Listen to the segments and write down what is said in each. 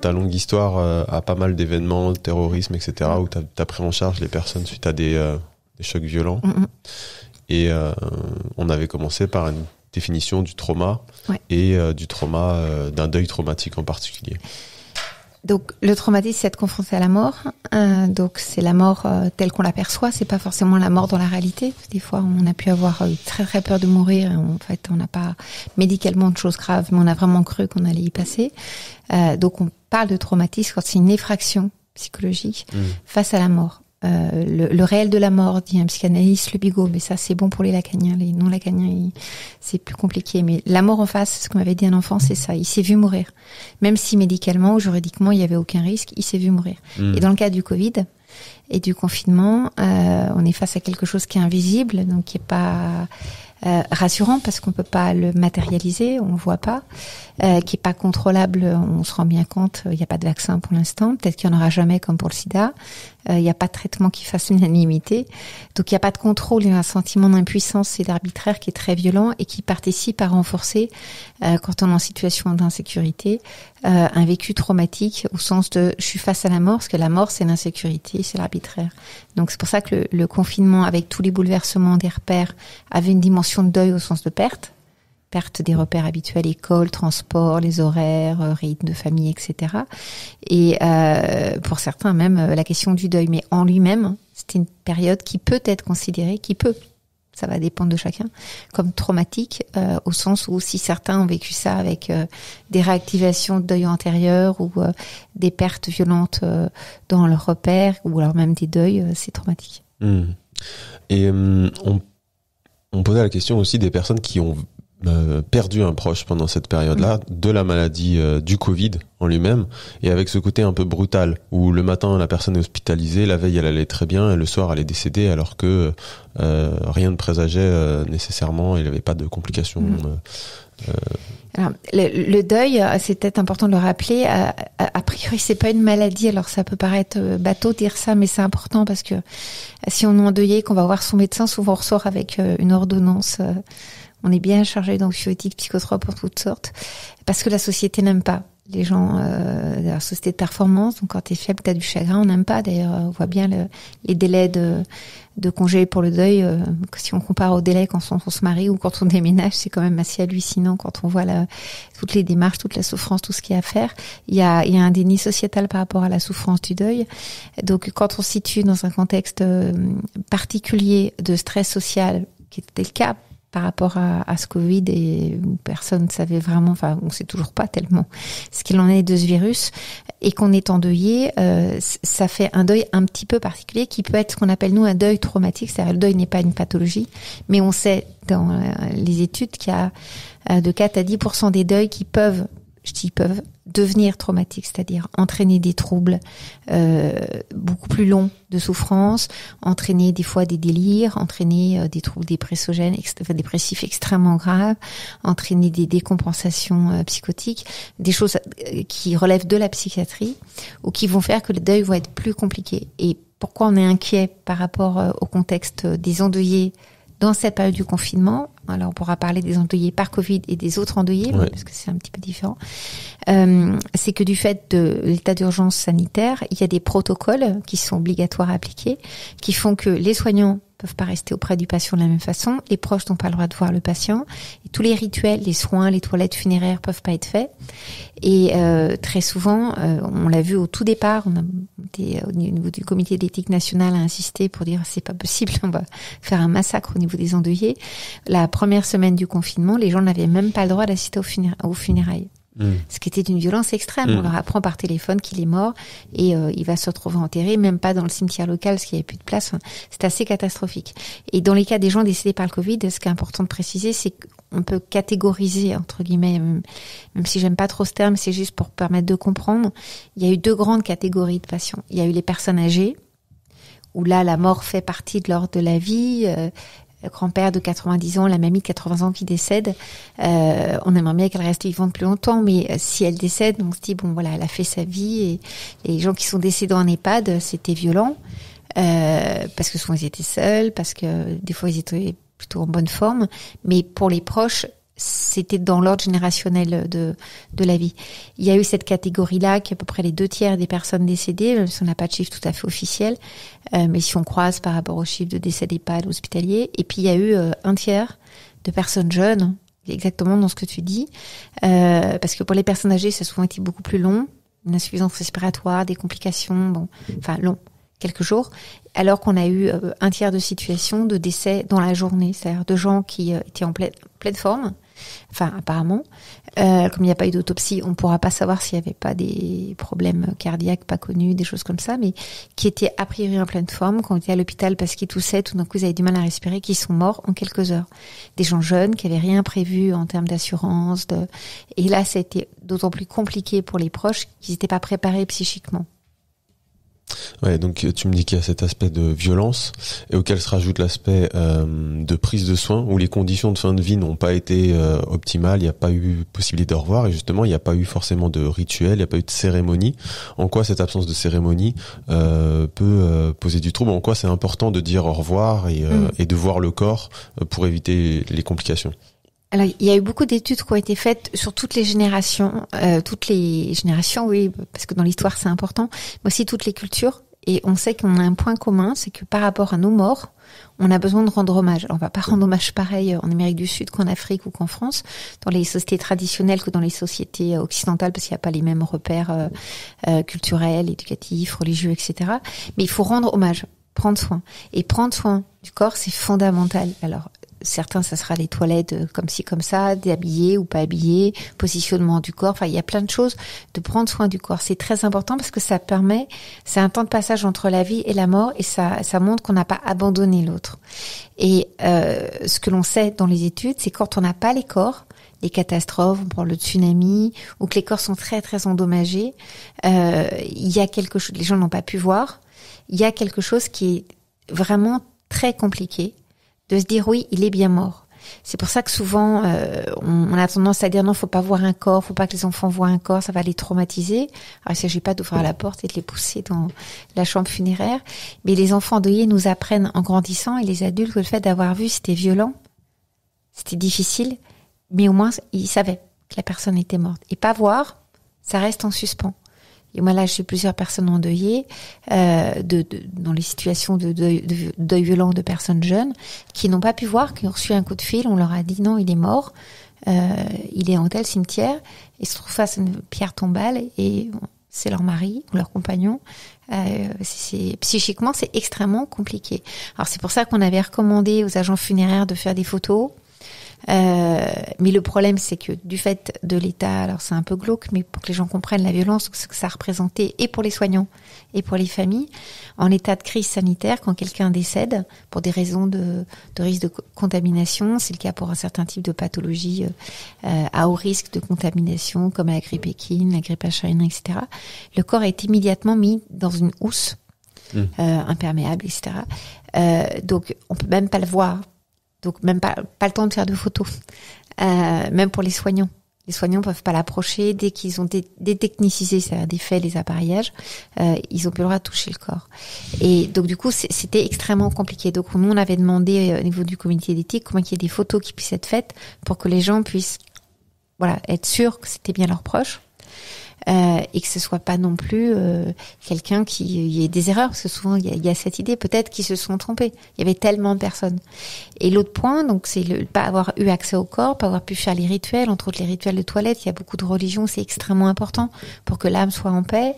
ta longue histoire à pas mal d'événements, de terrorisme, etc., où tu as pris en charge les personnes suite à des chocs violents. Et on avait commencé par une définition du trauma et du trauma, d'un deuil traumatique en particulier. Donc le traumatisme, c'est être confronté à la mort. Donc c'est la mort telle qu'on l'aperçoit, c'est pas forcément la mort dans la réalité. Des fois, on a pu avoir très très peur de mourir. Et en fait, on n'a pas médicalement de choses graves, mais on a vraiment cru qu'on allait y passer. Donc on parle de traumatisme quand c'est une effraction psychologique face à la mort. Le réel de la mort, dit un psychanalyste, le bigot, mais ça c'est bon pour les lacaniens, les non-lacaniens c'est plus compliqué, mais la mort en face, ce qu'on m'avait dit un enfant, c'est ça, il s'est vu mourir, même si médicalement ou juridiquement il n'y avait aucun risque, il s'est vu mourir. Et dans le cas du Covid et du confinement, on est face à quelque chose qui est invisible, donc qui n'est pas rassurant parce qu'on peut pas le matérialiser, on le voit pas, qui est pas contrôlable, on se rend bien compte, il n'y a pas de vaccin pour l'instant, peut-être qu'il n'y en aura jamais comme pour le sida, il n'y a pas de traitement qui fasse l'unanimité, donc il n'y a pas de contrôle, il y a un sentiment d'impuissance et d'arbitraire qui est très violent et qui participe à renforcer, quand on est en situation d'insécurité, un vécu traumatique au sens de je suis face à la mort, parce que la mort c'est l'insécurité, c'est l'arbitraire. Donc c'est pour ça que le confinement, avec tous les bouleversements des repères, avait une dimension de deuil au sens de perte des repères habituels, école, transport, les horaires, rythme de famille, etc. Et pour certains même la question du deuil, mais en lui-même c'était une période qui peut être considérée, ça va dépendre de chacun, comme traumatique, au sens où si certains ont vécu ça avec des réactivations de deuil antérieur ou des pertes violentes dans leurs repères, ou alors même des deuils, c'est traumatique. Et on posait la question aussi des personnes qui ont perdu un proche pendant cette période-là, de la maladie du Covid en lui-même, et avec ce côté un peu brutal, où le matin la personne est hospitalisée, la veille elle allait très bien, et le soir elle est décédée, alors que rien ne présageait nécessairement, il n'y avait pas de complications. Alors, le deuil, c'est peut-être important de le rappeler, a priori c'est pas une maladie, alors ça peut paraître bateau de dire ça, mais c'est important parce que si on est endeuillé, qu'on va voir son médecin, souvent on ressort avec une ordonnance, on est bien chargé d'antibiotiques, psychotropes en toutes sortes, parce que la société n'aime pas. Les gens, la société de performance, donc quand t'es faible, t'as du chagrin, on n'aime pas. D'ailleurs, on voit bien les délais de congé pour le deuil. Si on compare aux délais quand on se marie ou quand on déménage, c'est quand même assez hallucinant quand on voit toutes les démarches, toute la souffrance, tout ce qu'il y a à faire. Il y a un déni sociétal par rapport à la souffrance du deuil. Donc, quand on se situe dans un contexte particulier de stress social, qui était le cas par rapport à ce Covid, et personne ne savait vraiment, enfin on ne sait toujours pas tellement ce qu'il en est de ce virus, et qu'on est endeuillé, ça fait un deuil un petit peu particulier qui peut être ce qu'on appelle nous un deuil traumatique, c'est-à-dire le deuil n'est pas une pathologie, mais on sait dans les études qu'il y a de 4 à 10% des deuils qui peuvent, je dis peuvent, devenir traumatiques, c'est-à-dire entraîner des troubles beaucoup plus longs de souffrance, entraîner des fois des délires, entraîner des troubles dépressogènes, dépressifs extrêmement graves, entraîner des décompensations psychotiques, des choses qui relèvent de la psychiatrie ou qui vont faire que le deuil va être plus compliqué. Et pourquoi on est inquiet par rapport au contexte des endeuillés dans cette période du confinement? Alors on pourra parler des endeuillés par Covid et des autres endeuillés, parce que c'est un petit peu différent. C'est que du fait de l'état d'urgence sanitaire, il y a des protocoles qui sont obligatoires à appliquer, qui font que les soignants peuvent pas rester auprès du patient de la même façon, les proches n'ont pas le droit de voir le patient, et tous les rituels, les soins, les toilettes funéraires peuvent pas être faits. Et très souvent, on l'a vu au tout départ, on a au niveau du comité d'éthique nationale à insister pour dire c'est pas possible, on va faire un massacre au niveau des endeuillés. La première semaine du confinement, les gens n'avaient même pas le droit d'assister aux funérailles. Ce qui était d'une violence extrême. On leur apprend par téléphone qu'il est mort et il va se retrouver enterré, même pas dans le cimetière local parce qu'il n'y avait plus de place. Enfin, c'est assez catastrophique. Et dans les cas des gens décédés par le Covid, ce qui est important de préciser, c'est qu'on peut catégoriser, entre guillemets, même si j'aime pas trop ce terme, c'est juste pour permettre de comprendre. Il y a eu deux grandes catégories de patients. Il y a eu les personnes âgées, où là, la mort fait partie de l'ordre de la vie, le grand-père de 90 ans, la mamie de 80 ans qui décède, on aimerait bien qu'elle reste vivante plus longtemps, mais si elle décède, on se dit, bon voilà, elle a fait sa vie, et les gens qui sont décédés en EHPAD, c'était violent, parce que souvent ils étaient seuls, parce que des fois ils étaient plutôt en bonne forme, mais pour les proches, c'était dans l'ordre générationnel de la vie. Il y a eu cette catégorie-là, qui est à peu près les 2/3 des personnes décédées, même si on n'a pas de chiffre tout à fait officiel, mais si on croise par rapport au chiffre de décès d'EHPAD hospitalier. Et puis il y a eu 1/3 de personnes jeunes, exactement dans ce que tu dis, parce que pour les personnes âgées, ça a souvent été beaucoup plus long, une insuffisance respiratoire, des complications, bon, enfin long, quelques jours, alors qu'on a eu 1/3 de situations de décès dans la journée, c'est-à-dire de gens qui étaient en pleine forme, enfin apparemment, comme il n'y a pas eu d'autopsie, on ne pourra pas savoir s'il n'y avait pas des problèmes cardiaques pas connus, des choses comme ça, mais qui étaient a priori en pleine forme, qui ont été à l'hôpital parce qu'ils toussaient, tout d'un coup ils avaient du mal à respirer, qui sont morts en quelques heures. Des gens jeunes qui n'avaient rien prévu en termes d'assurance, et là ça a été d'autant plus compliqué pour les proches qu'ils n'étaient pas préparés psychiquement. Ouais, donc tu me dis qu'il y a cet aspect de violence et auquel se rajoute l'aspect de prise de soins où les conditions de fin de vie n'ont pas été optimales, il n'y a pas eu possibilité de revoir et justement il n'y a pas eu forcément de rituel, il n'y a pas eu de cérémonie. En quoi cette absence de cérémonie peut poser du trouble? En quoi c'est important de dire au revoir et de voir le corps pour éviter les complications? Alors, il y a eu beaucoup d'études qui ont été faites sur toutes les générations, oui, parce que dans l'histoire c'est important, mais aussi toutes les cultures. Et on sait qu'on a un point commun, c'est que par rapport à nos morts, on a besoin de rendre hommage. Alors, on va pas rendre hommage pareil en Amérique du Sud qu'en Afrique ou qu'en France, dans les sociétés traditionnelles que dans les sociétés occidentales, parce qu'il n'y a pas les mêmes repères culturels, éducatifs, religieux, etc. Mais il faut rendre hommage, prendre soin. Et prendre soin du corps, c'est fondamental. Alors, certains, ça sera les toilettes comme ci, comme ça, déshabillés ou pas habillés, positionnement du corps. Enfin, il y a plein de choses de prendre soin du corps. C'est très important parce que ça permet, c'est un temps de passage entre la vie et la mort et ça montre qu'on n'a pas abandonné l'autre. Et ce que l'on sait dans les études, c'est quand on n'a pas les corps, les catastrophes, on prend le tsunami, ou que les corps sont très très endommagés, il y a quelque chose, les gens n'ont pas pu voir, il y a quelque chose qui est vraiment très compliqué. De se dire oui, il est bien mort. C'est pour ça que souvent on a tendance à dire non, faut pas voir un corps, faut pas que les enfants voient un corps, ça va les traumatiser. Alors il ne s'agit pas d'ouvrir la porte et de les pousser dans la chambre funéraire, mais les enfants endeuillés nous apprennent en grandissant et les adultes que le fait d'avoir vu c'était violent, c'était difficile, mais au moins ils savaient que la personne était morte. Et pas voir, ça reste en suspens. Et moi, là, j'ai plusieurs personnes endeuillées, dans les situations de deuil violent de personnes jeunes, qui n'ont pas pu voir, qui ont reçu un coup de fil, on leur a dit non, il est mort, il est en tel cimetière, et se trouve face à une pierre tombale, et c'est leur mari ou leur compagnon. Psychiquement, c'est extrêmement compliqué. Alors, c'est pour ça qu'on avait recommandé aux agents funéraires de faire des photos. Mais le problème, c'est que du fait de l'état, alors c'est un peu glauque, mais pour que les gens comprennent la violence, ce que ça représentait, et pour les soignants, et pour les familles, en état de crise sanitaire, quand quelqu'un décède, pour des raisons de risque de contamination, c'est le cas pour un certain type de pathologie à haut risque de contamination, comme la grippe équine, la grippe H1N1, etc., le corps est immédiatement mis dans une housse imperméable, etc. Donc, on peut même pas le voir. Donc même pas le temps de faire de photos, même pour les soignants. Les soignants peuvent pas l'approcher dès qu'ils ont détechnicisé, c'est-à-dire défait les appareillages, ils ont plus le droit de toucher le corps. Et donc du coup, c'était extrêmement compliqué. Donc nous, on avait demandé au niveau du comité d'éthique comment qu'il y ait des photos qui puissent être faites pour que les gens puissent, voilà, être sûrs que c'était bien leurs proches. Et que ce soit pas non plus quelqu'un qui y ait des erreurs, parce que souvent il y a cette idée peut-être qu'ils se sont trompés. Il y avait tellement de personnes. Et l'autre point, donc, c'est le pas avoir eu accès au corps, pas avoir pu faire les rituels, entre autres les rituels de toilette. Il y a beaucoup de religions, c'est extrêmement important pour que l'âme soit en paix.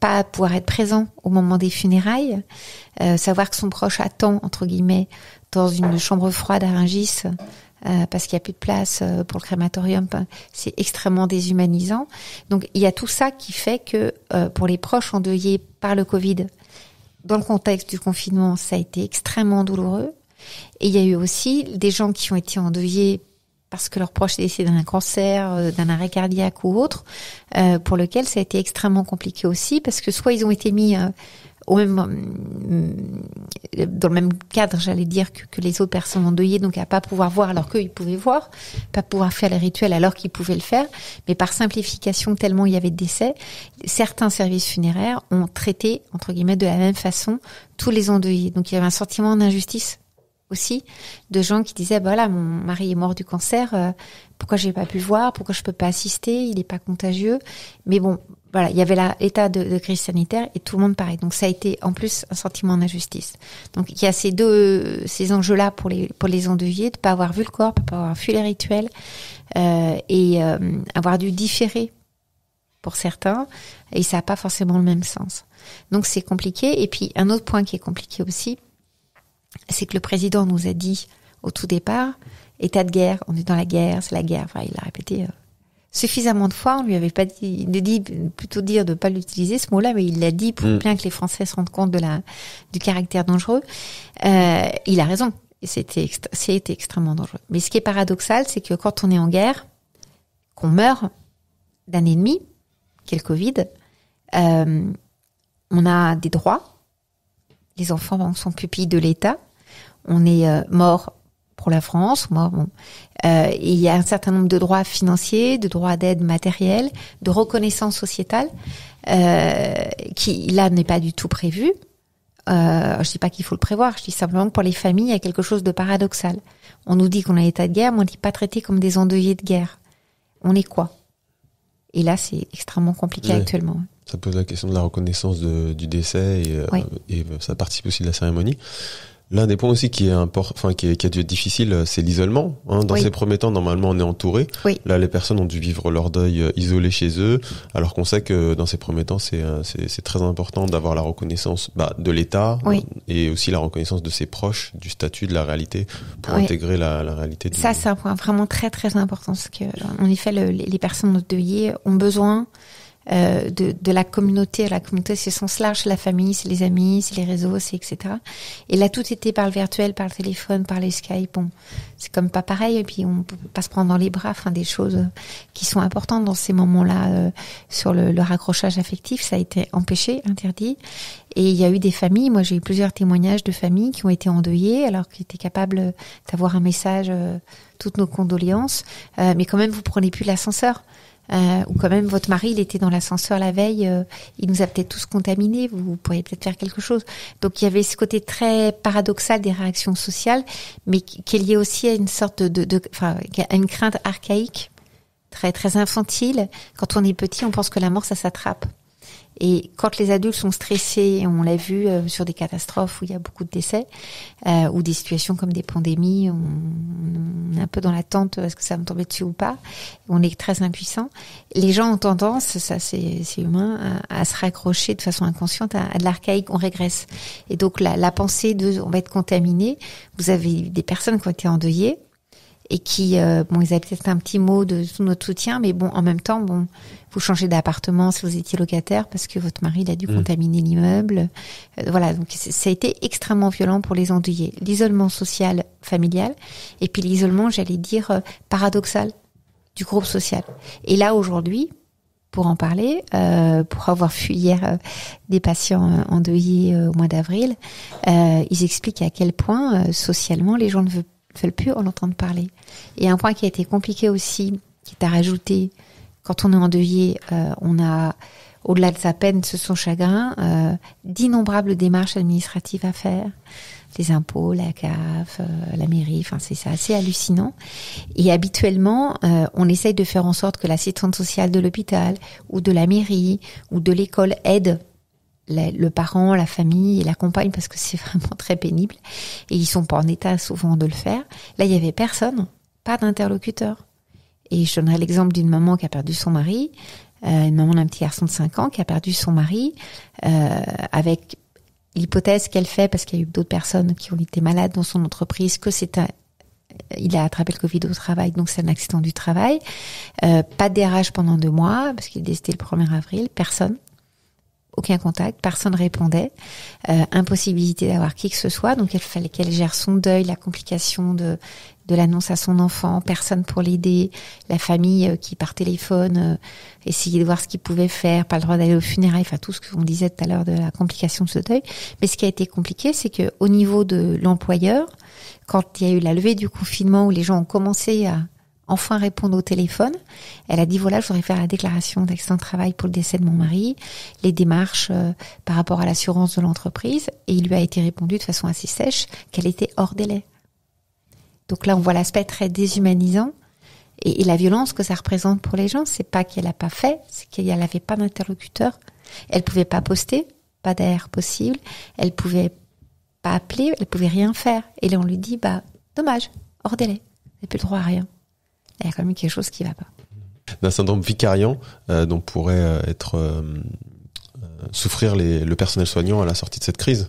Pas pouvoir être présent au moment des funérailles, savoir que son proche attend entre guillemets dans une chambre froide à Rungis. Parce qu'il n'y a plus de place pour le crématorium, c'est extrêmement déshumanisant. Donc il y a tout ça qui fait que pour les proches endeuillés par le Covid, dans le contexte du confinement, ça a été extrêmement douloureux. Et il y a eu aussi des gens qui ont été endeuillés parce que leur proche est décédé d'un cancer, d'un arrêt cardiaque ou autre, pour lequel ça a été extrêmement compliqué aussi, parce que soit ils ont été mis... dans le même cadre, j'allais dire, que les autres personnes endeuillées, donc à pas pouvoir voir alors qu'ils pouvaient voir, pas pouvoir faire les rituels alors qu'ils pouvaient le faire, mais par simplification, tellement il y avait de décès, certains services funéraires ont traité, entre guillemets, de la même façon tous les endeuillés. Donc il y avait un sentiment d'injustice aussi de gens qui disaient bah voilà, mon mari est mort du cancer, pourquoi j'ai pas pu le voir, pourquoi je peux pas assister, il est pas contagieux. Mais bon, voilà, il y avait l'état de crise sanitaire et tout le monde pareil. Donc ça a été en plus un sentiment d'injustice. Donc il y a ces enjeux-là pour les endeuillés, de pas avoir vu le corps, de pas avoir vu les rituels et avoir dû différer pour certains, et ça n'a pas forcément le même sens. Donc c'est compliqué. Et puis un autre point qui est compliqué aussi, c'est que le président nous a dit au tout départ, état de guerre, on est dans la guerre, c'est la guerre. Enfin, il l'a répété suffisamment de fois, on lui avait pas dit, plutôt dire de pas l'utiliser ce mot-là, mais il l'a dit pour bien que les Français se rendent compte du caractère dangereux. Il a raison, c'était extrêmement dangereux. Mais ce qui est paradoxal, c'est que quand on est en guerre, qu'on meurt d'un ennemi, qui est le Covid, on a des droits. Les enfants sont pupilles de l'État. On est mort pour la France. Mort, bon. Et il y a un certain nombre de droits financiers, de droits d'aide matérielle, de reconnaissance sociétale, qui là n'est pas du tout prévu. Je dis pas qu'il faut le prévoir. Je dis simplement que pour les familles, il y a quelque chose de paradoxal. On nous dit qu'on a état de guerre, mais on ne dit pas traité comme des endeuillés de guerre. On est quoi ? Et là, c'est extrêmement compliqué actuellement. Ça pose la question de la reconnaissance du décès et ça participe aussi de la cérémonie. L'un des points aussi qui a dû être difficile, c'est l'isolement. Hein. Dans ces premiers temps, normalement, on est entouré. Oui. Là, les personnes ont dû vivre leur deuil isolé chez eux, alors qu'on sait que dans ces premiers temps, c'est très important d'avoir la reconnaissance de l'État et aussi la reconnaissance de ses proches, du statut, de la réalité, pour intégrer la réalité. Ça, c'est un point vraiment très, très important. Parce que, en effet, les personnes deuillées ont besoin de la communauté. La communauté, c'est sens large, c'est la famille, c'est les amis, c'est les réseaux, c'est etc. Et là, tout était par le virtuel, par le téléphone, par les Skype. Bon, c'est comme pas pareil. Et puis, on peut pas se prendre dans les bras. Enfin, des choses qui sont importantes dans ces moments-là sur le raccrochage affectif, ça a été empêché, interdit. Et il y a eu des familles. Moi, j'ai eu plusieurs témoignages de familles qui ont été endeuillées, alors qu'ils étaient capables d'avoir un message, toutes nos condoléances. Mais quand même, vous prenez plus l'ascenseur. Ou quand même votre mari il était dans l'ascenseur la veille, il nous a peut-être tous contaminés, vous pourriez peut-être faire quelque chose. Donc il y avait ce côté très paradoxal des réactions sociales, mais qui est lié aussi à une sorte à une crainte archaïque, très très infantile. Quand on est petit, on pense que la mort ça s'attrape. Et quand les adultes sont stressés, on l'a vu sur des catastrophes où il y a beaucoup de décès, ou des situations comme des pandémies, on est un peu dans l'attente, est-ce que ça va me tomber dessus ou pas? On est très impuissant. Les gens ont tendance, ça c'est humain, à se raccrocher de façon inconsciente à de l'archaïque, on régresse. Et donc la pensée de on va être contaminé, vous avez des personnes qui ont été endeuillées, et qui, bon, ils avaient peut-être un petit mot de tout notre soutien, mais bon, en même temps, bon, vous changez d'appartement si vous étiez locataire parce que votre mari, il a dû contaminer l'immeuble. Voilà, donc ça a été extrêmement violent pour les endeuillés. L'isolement social, familial, et puis l'isolement, j'allais dire, paradoxal du groupe social. Et là, aujourd'hui, pour en parler, pour avoir fui hier des patients endeuillés au mois d'avril, ils expliquent à quel point, socialement, les gens ne veulent plus en entendre parler. Et un point qui a été compliqué aussi, qui est à rajouter, quand on est endeuillé, on a, au-delà de sa peine, de son chagrin, d'innombrables démarches administratives à faire. Les impôts, la CAF, la mairie, enfin c'est assez hallucinant. Et habituellement, on essaye de faire en sorte que l'assistante sociale de l'hôpital, ou de la mairie, ou de l'école aide le parent, la famille et la compagne, parce que c'est vraiment très pénible. Et ils sont pas en état souvent de le faire. Là, il y avait personne, pas d'interlocuteur. Et je donnerai l'exemple d'une maman qui a perdu son mari, une maman d'un petit garçon de 5 ans qui a perdu son mari, avec l'hypothèse qu'elle fait, parce qu'il y a eu d'autres personnes qui ont été malades dans son entreprise, que il a attrapé le Covid au travail, donc c'est un accident du travail. Pas de DRH pendant 2 mois, parce qu'il est décédé le 1er avril, personne. Aucun contact, personne répondait, impossibilité d'avoir qui que ce soit, donc il fallait qu'elle gère son deuil, la complication de l'annonce à son enfant, personne pour l'aider, la famille qui par téléphone essayait de voir ce qu'ils pouvaient faire, pas le droit d'aller aux funérailles, enfin tout ce qu'on disait tout à l'heure de la complication de ce deuil. Mais ce qui a été compliqué, c'est que au niveau de l'employeur, quand il y a eu la levée du confinement où les gens ont commencé à enfin répondre au téléphone, elle a dit voilà, je voudrais faire la déclaration d'accident de travail pour le décès de mon mari, les démarches par rapport à l'assurance de l'entreprise, et il lui a été répondu de façon assez sèche qu'elle était hors délai. Donc là, on voit l'aspect très déshumanisant et la violence que ça représente pour les gens. C'est pas qu'elle a pas fait, c'est qu'elle n'avait pas d'interlocuteur. Elle pouvait pas poster, pas d'AR possible. Elle pouvait pas appeler, elle pouvait rien faire. Et là, on lui dit, bah, dommage, hors délai, vous n'avez plus le droit à rien. Il y a quand même quelque chose qui va pas. D'un syndrome vicariant dont pourrait être souffrir le personnel soignant à la sortie de cette crise.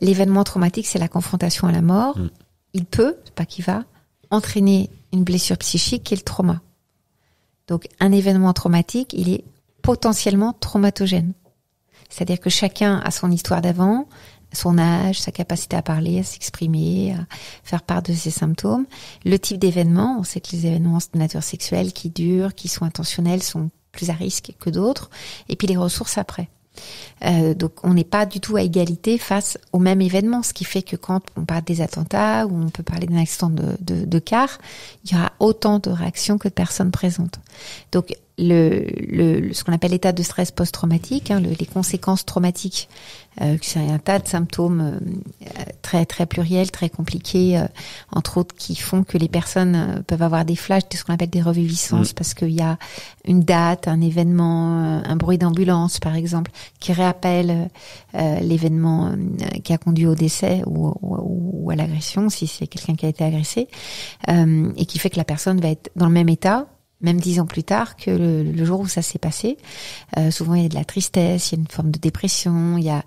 L'événement traumatique, c'est la confrontation à la mort. Mmh. Il peut, c'est pas qu'il va, entraîner une blessure psychique qui est le trauma. Donc un événement traumatique, il est potentiellement traumatogène. C'est-à-dire que chacun a son histoire d'avant, son âge, sa capacité à parler, à s'exprimer, à faire part de ses symptômes. Le type d'événement, on sait que les événements de nature sexuelle qui durent, qui sont intentionnels, sont plus à risque que d'autres. Et puis les ressources après. Donc on n'est pas du tout à égalité face au même événement, ce qui fait que quand on parle des attentats ou on peut parler d'un accident de car, il y aura autant de réactions que de personnes présentes. Donc ce qu'on appelle l'état de stress post-traumatique, hein, les conséquences traumatiques, c'est un tas de symptômes très très pluriels, très compliqués, entre autres qui font que les personnes peuvent avoir des flashs de ce qu'on appelle des reviviscences, parce qu'il y a une date, un événement, un bruit d'ambulance par exemple, qui rappelle l'événement qui a conduit au décès ou à l'agression, si c'est quelqu'un qui a été agressé, et qui fait que la personne va être dans le même état, même 10 ans plus tard que le jour où ça s'est passé. Souvent, il y a de la tristesse, il y a une forme de dépression, il y a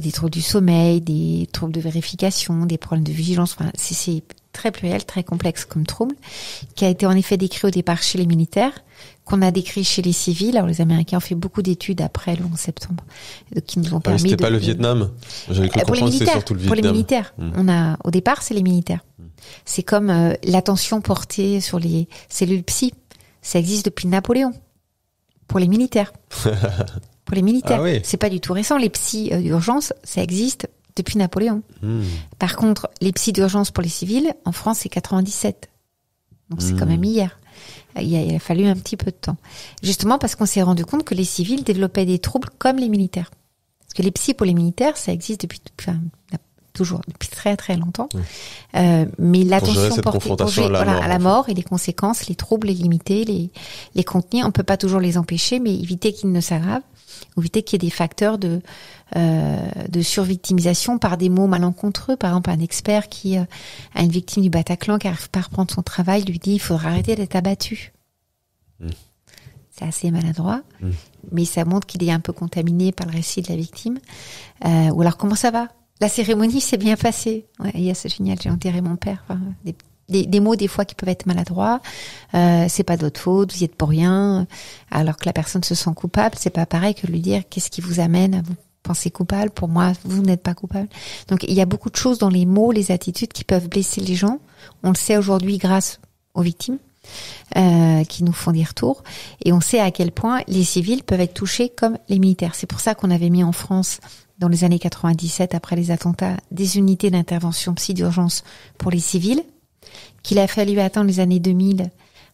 des troubles du sommeil, des troubles de vérification, des problèmes de vigilance. Enfin, c'est très pluriel, très complexe comme trouble, qui a été en effet décrit au départ chez les militaires, qu'on a décrit chez les civils. Alors, les Américains ont fait beaucoup d'études après le 11 septembre, qui nous ont permis... C'était pas le Vietnam. J'avais cru comprendre que c'était surtout le Vietnam. Pour les militaires. Au départ, c'est les militaires. C'est comme l'attention portée sur les cellules psy. Ça existe depuis Napoléon, pour les militaires. Pour les militaires. Ah oui. C'est pas du tout récent. Les psys d'urgence, ça existe depuis Napoléon. Mmh. Par contre, les psys d'urgence pour les civils, en France, c'est 97. Donc c'est quand même hier. Il a fallu un petit peu de temps. Justement parce qu'on s'est rendu compte que les civils développaient des troubles comme les militaires. Parce que les psys pour les militaires, ça existe depuis très très longtemps, mais l'attention portée à la mort et les conséquences, les troubles, les limiter, les contenir. On peut pas toujours les empêcher, mais éviter qu'ils ne s'aggravent, éviter qu'il y ait des facteurs de survictimisation par des mots malencontreux. Par exemple, un expert qui a une victime du Bataclan qui n'arrive pas à reprendre son travail, lui dit il faudra arrêter d'être abattu. C'est assez maladroit, mais ça montre qu'il est un peu contaminé par le récit de la victime. Ou alors, comment ça va ? La cérémonie s'est bien passée. Ouais, c'est génial, j'ai enterré mon père. Enfin, des mots, des fois, qui peuvent être maladroits. C'est pas d'autre faute, vous y êtes pour rien. Alors que la personne se sent coupable, c'est pas pareil que lui dire qu'est-ce qui vous amène à vous penser coupable. Pour moi, vous n'êtes pas coupable. Donc, il y a beaucoup de choses dans les mots, les attitudes qui peuvent blesser les gens. On le sait aujourd'hui grâce aux victimes qui nous font des retours. Et on sait à quel point les civils peuvent être touchés comme les militaires. C'est pour ça qu'on avait mis en France... dans les années 97, après les attentats, des unités d'intervention psy d'urgence pour les civils, qu'il a fallu attendre les années 2000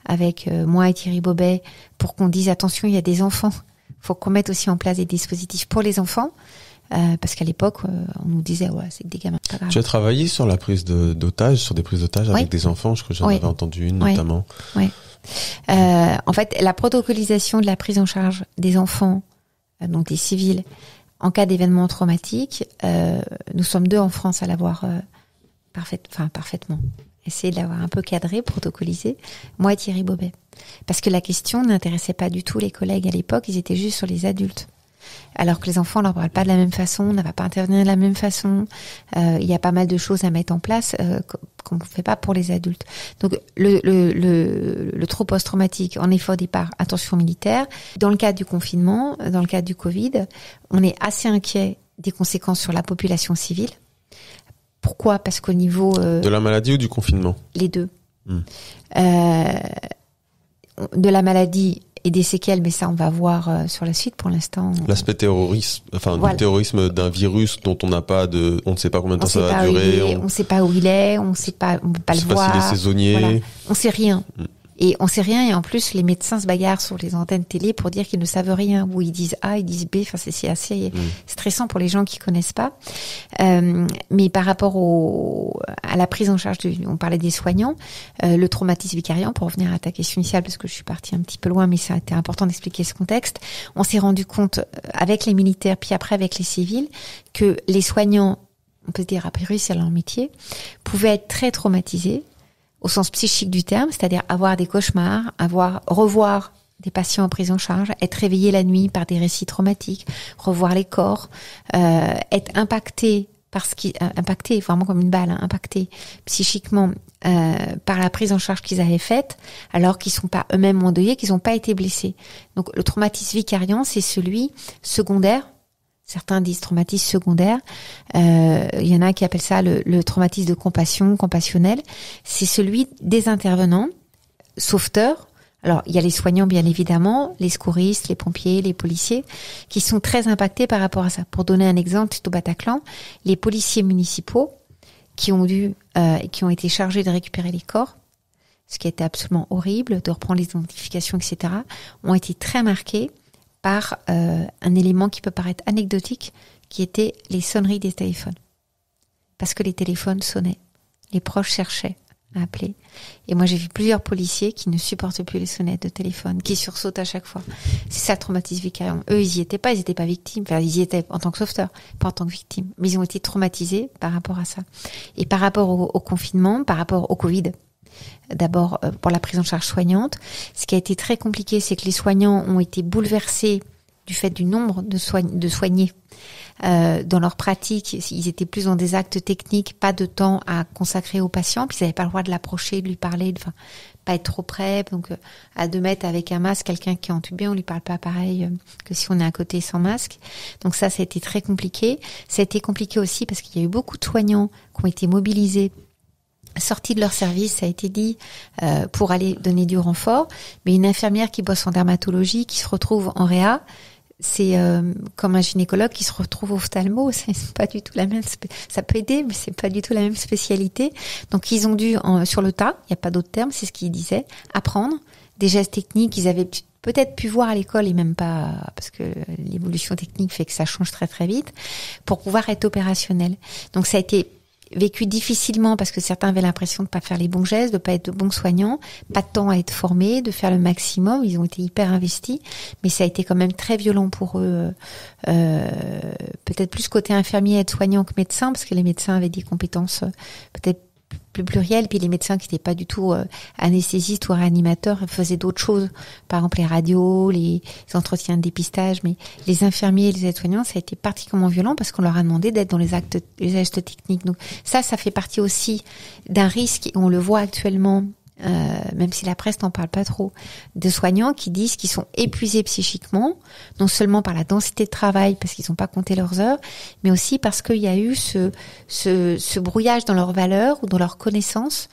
avec moi et Thierry Bobet pour qu'on dise attention, il y a des enfants. Il faut qu'on mette aussi en place des dispositifs pour les enfants, parce qu'à l'époque, on nous disait ouais, c'est des gamins. Pas grave. Tu as travaillé sur la prise d'otages, sur des prises d'otages avec des enfants. Je crois que j'en avais entendu une notamment. Oui. En fait, la protocolisation de la prise en charge des enfants, donc des civils. En cas d'événement traumatique, nous sommes deux en France à l'avoir parfaitement. Essayer de l'avoir un peu cadré, protocolisé, moi et Thierry Bobet. Parce que la question n'intéressait pas du tout les collègues à l'époque, ils étaient juste sur les adultes. Alors que les enfants, on leur parle pas de la même façon, on ne va pas intervenir de la même façon, il y a pas mal de choses à mettre en place qu'on ne fait pas pour les adultes. Donc le trop post-traumatique, en effet au départ, attention militaire. Dans le cadre du confinement, dans le cadre du Covid, on est assez inquiet des conséquences sur la population civile. Pourquoi ? Parce qu'au niveau... de la maladie ou du confinement ? Les deux. De la maladie... et des séquelles, mais ça on va voir sur la suite. Pour l'instant, l'aspect terrorisme, enfin du terrorisme d'un virus dont on n'a pas de, on ne sait pas combien de temps ça va durer, on ne sait pas où il est, on ne sait pas, on peut pas le voir, on ne sait pas s'il est saisonnier, on ne sait rien. Et on sait rien, et en plus, les médecins se bagarrent sur les antennes télé pour dire qu'ils ne savent rien, ou ils disent A, ils disent B, enfin, c'est assez stressant pour les gens qui connaissent pas. Mais par rapport à la prise en charge, on parlait des soignants, le traumatisme vicariant, pour revenir à ta question initiale, parce que je suis partie un petit peu loin, mais ça a été important d'expliquer ce contexte, on s'est rendu compte, avec les militaires, puis après avec les civils, que les soignants, on peut se dire, a priori, c'est leur métier, pouvaient être très traumatisés, au sens psychique du terme, c'est-à-dire avoir des cauchemars, revoir des patients en prise en charge, être réveillé la nuit par des récits traumatiques, revoir les corps, être impacté impacté, vraiment comme une balle, hein, impacté psychiquement par la prise en charge qu'ils avaient faite, alors qu'ils sont pas eux-mêmes endeuillés, qu'ils n'ont pas été blessés. Donc le traumatisme vicariant, c'est celui secondaire. Certains disent traumatisme secondaire. Il y en a qui appellent ça le traumatisme de compassion, compassionnel. C'est celui des intervenants, sauveteurs. Alors, il y a les soignants, bien évidemment, les secouristes, les pompiers, les policiers, qui sont très impactés par rapport à ça. Pour donner un exemple, c'est au Bataclan, les policiers municipaux qui ont été chargés de récupérer les corps, ce qui a été absolument horrible, de reprendre les identifications, etc., ont été très marqués par un élément qui peut paraître anecdotique, qui était les sonneries des téléphones. Parce que les téléphones sonnaient. Les proches cherchaient à appeler. Et moi, j'ai vu plusieurs policiers qui ne supportent plus les sonnettes de téléphone, qui sursautent à chaque fois. C'est ça le traumatisme vicariant. Eux, ils n'étaient pas victimes. Enfin, ils y étaient en tant que sauveteurs, pas en tant que victimes. Mais ils ont été traumatisés par rapport à ça. Et par rapport au confinement, par rapport au Covid, d'abord pour la prise en charge soignante. Ce qui a été très compliqué, c'est que les soignants ont été bouleversés du fait du nombre de soignés. Dans leur pratique, ils étaient plus dans des actes techniques, pas de temps à consacrer au patient, puis ils n'avaient pas le droit de l'approcher, de lui parler, enfin, pas être trop près. Donc à 2 mètres avec un masque, quelqu'un qui est entubé, on lui parle pas pareil que si on est à côté sans masque. Donc ça a été très compliqué. Ça a été compliqué aussi parce qu'il y a eu beaucoup de soignants qui ont été mobilisés, sortis de leur service, ça a été dit, pour aller donner du renfort. Mais une infirmière qui bosse en dermatologie, qui se retrouve en réa, c'est comme un gynécologue qui se retrouve ophtalmo, c'est pas du tout la même. Ça peut aider, mais c'est pas du tout la même spécialité. Donc ils ont dû, sur le tas, il n'y a pas d'autre terme, c'est ce qu'ils disaient, apprendre des gestes techniques qu'ils avaient peut-être pu voir à l'école et même pas, parce que l'évolution technique fait que ça change très très vite, pour pouvoir être opérationnel. Donc ça a été vécu difficilement parce que certains avaient l'impression de pas faire les bons gestes, de pas être de bons soignants, pas de temps à être formés, de faire le maximum. Ils ont été hyper investis, mais ça a été quand même très violent pour eux, peut-être plus côté infirmier, être soignant que médecin, parce que les médecins avaient des compétences peut-être plus pluriel, puis les médecins qui n'étaient pas du tout anesthésistes ou réanimateurs faisaient d'autres choses, par exemple les radios, les entretiens de dépistage, mais les infirmiers et les aides-soignants, ça a été particulièrement violent parce qu'on leur a demandé d'être dans les gestes techniques. Donc ça fait partie aussi d'un risque, et on le voit actuellement, même si la presse n'en parle pas trop, de soignants qui disent qu'ils sont épuisés psychiquement, non seulement par la densité de travail, parce qu'ils n'ont pas compté leurs heures, mais aussi parce qu'il y a eu ce brouillage dans leurs valeurs ou dans leurs connaissances,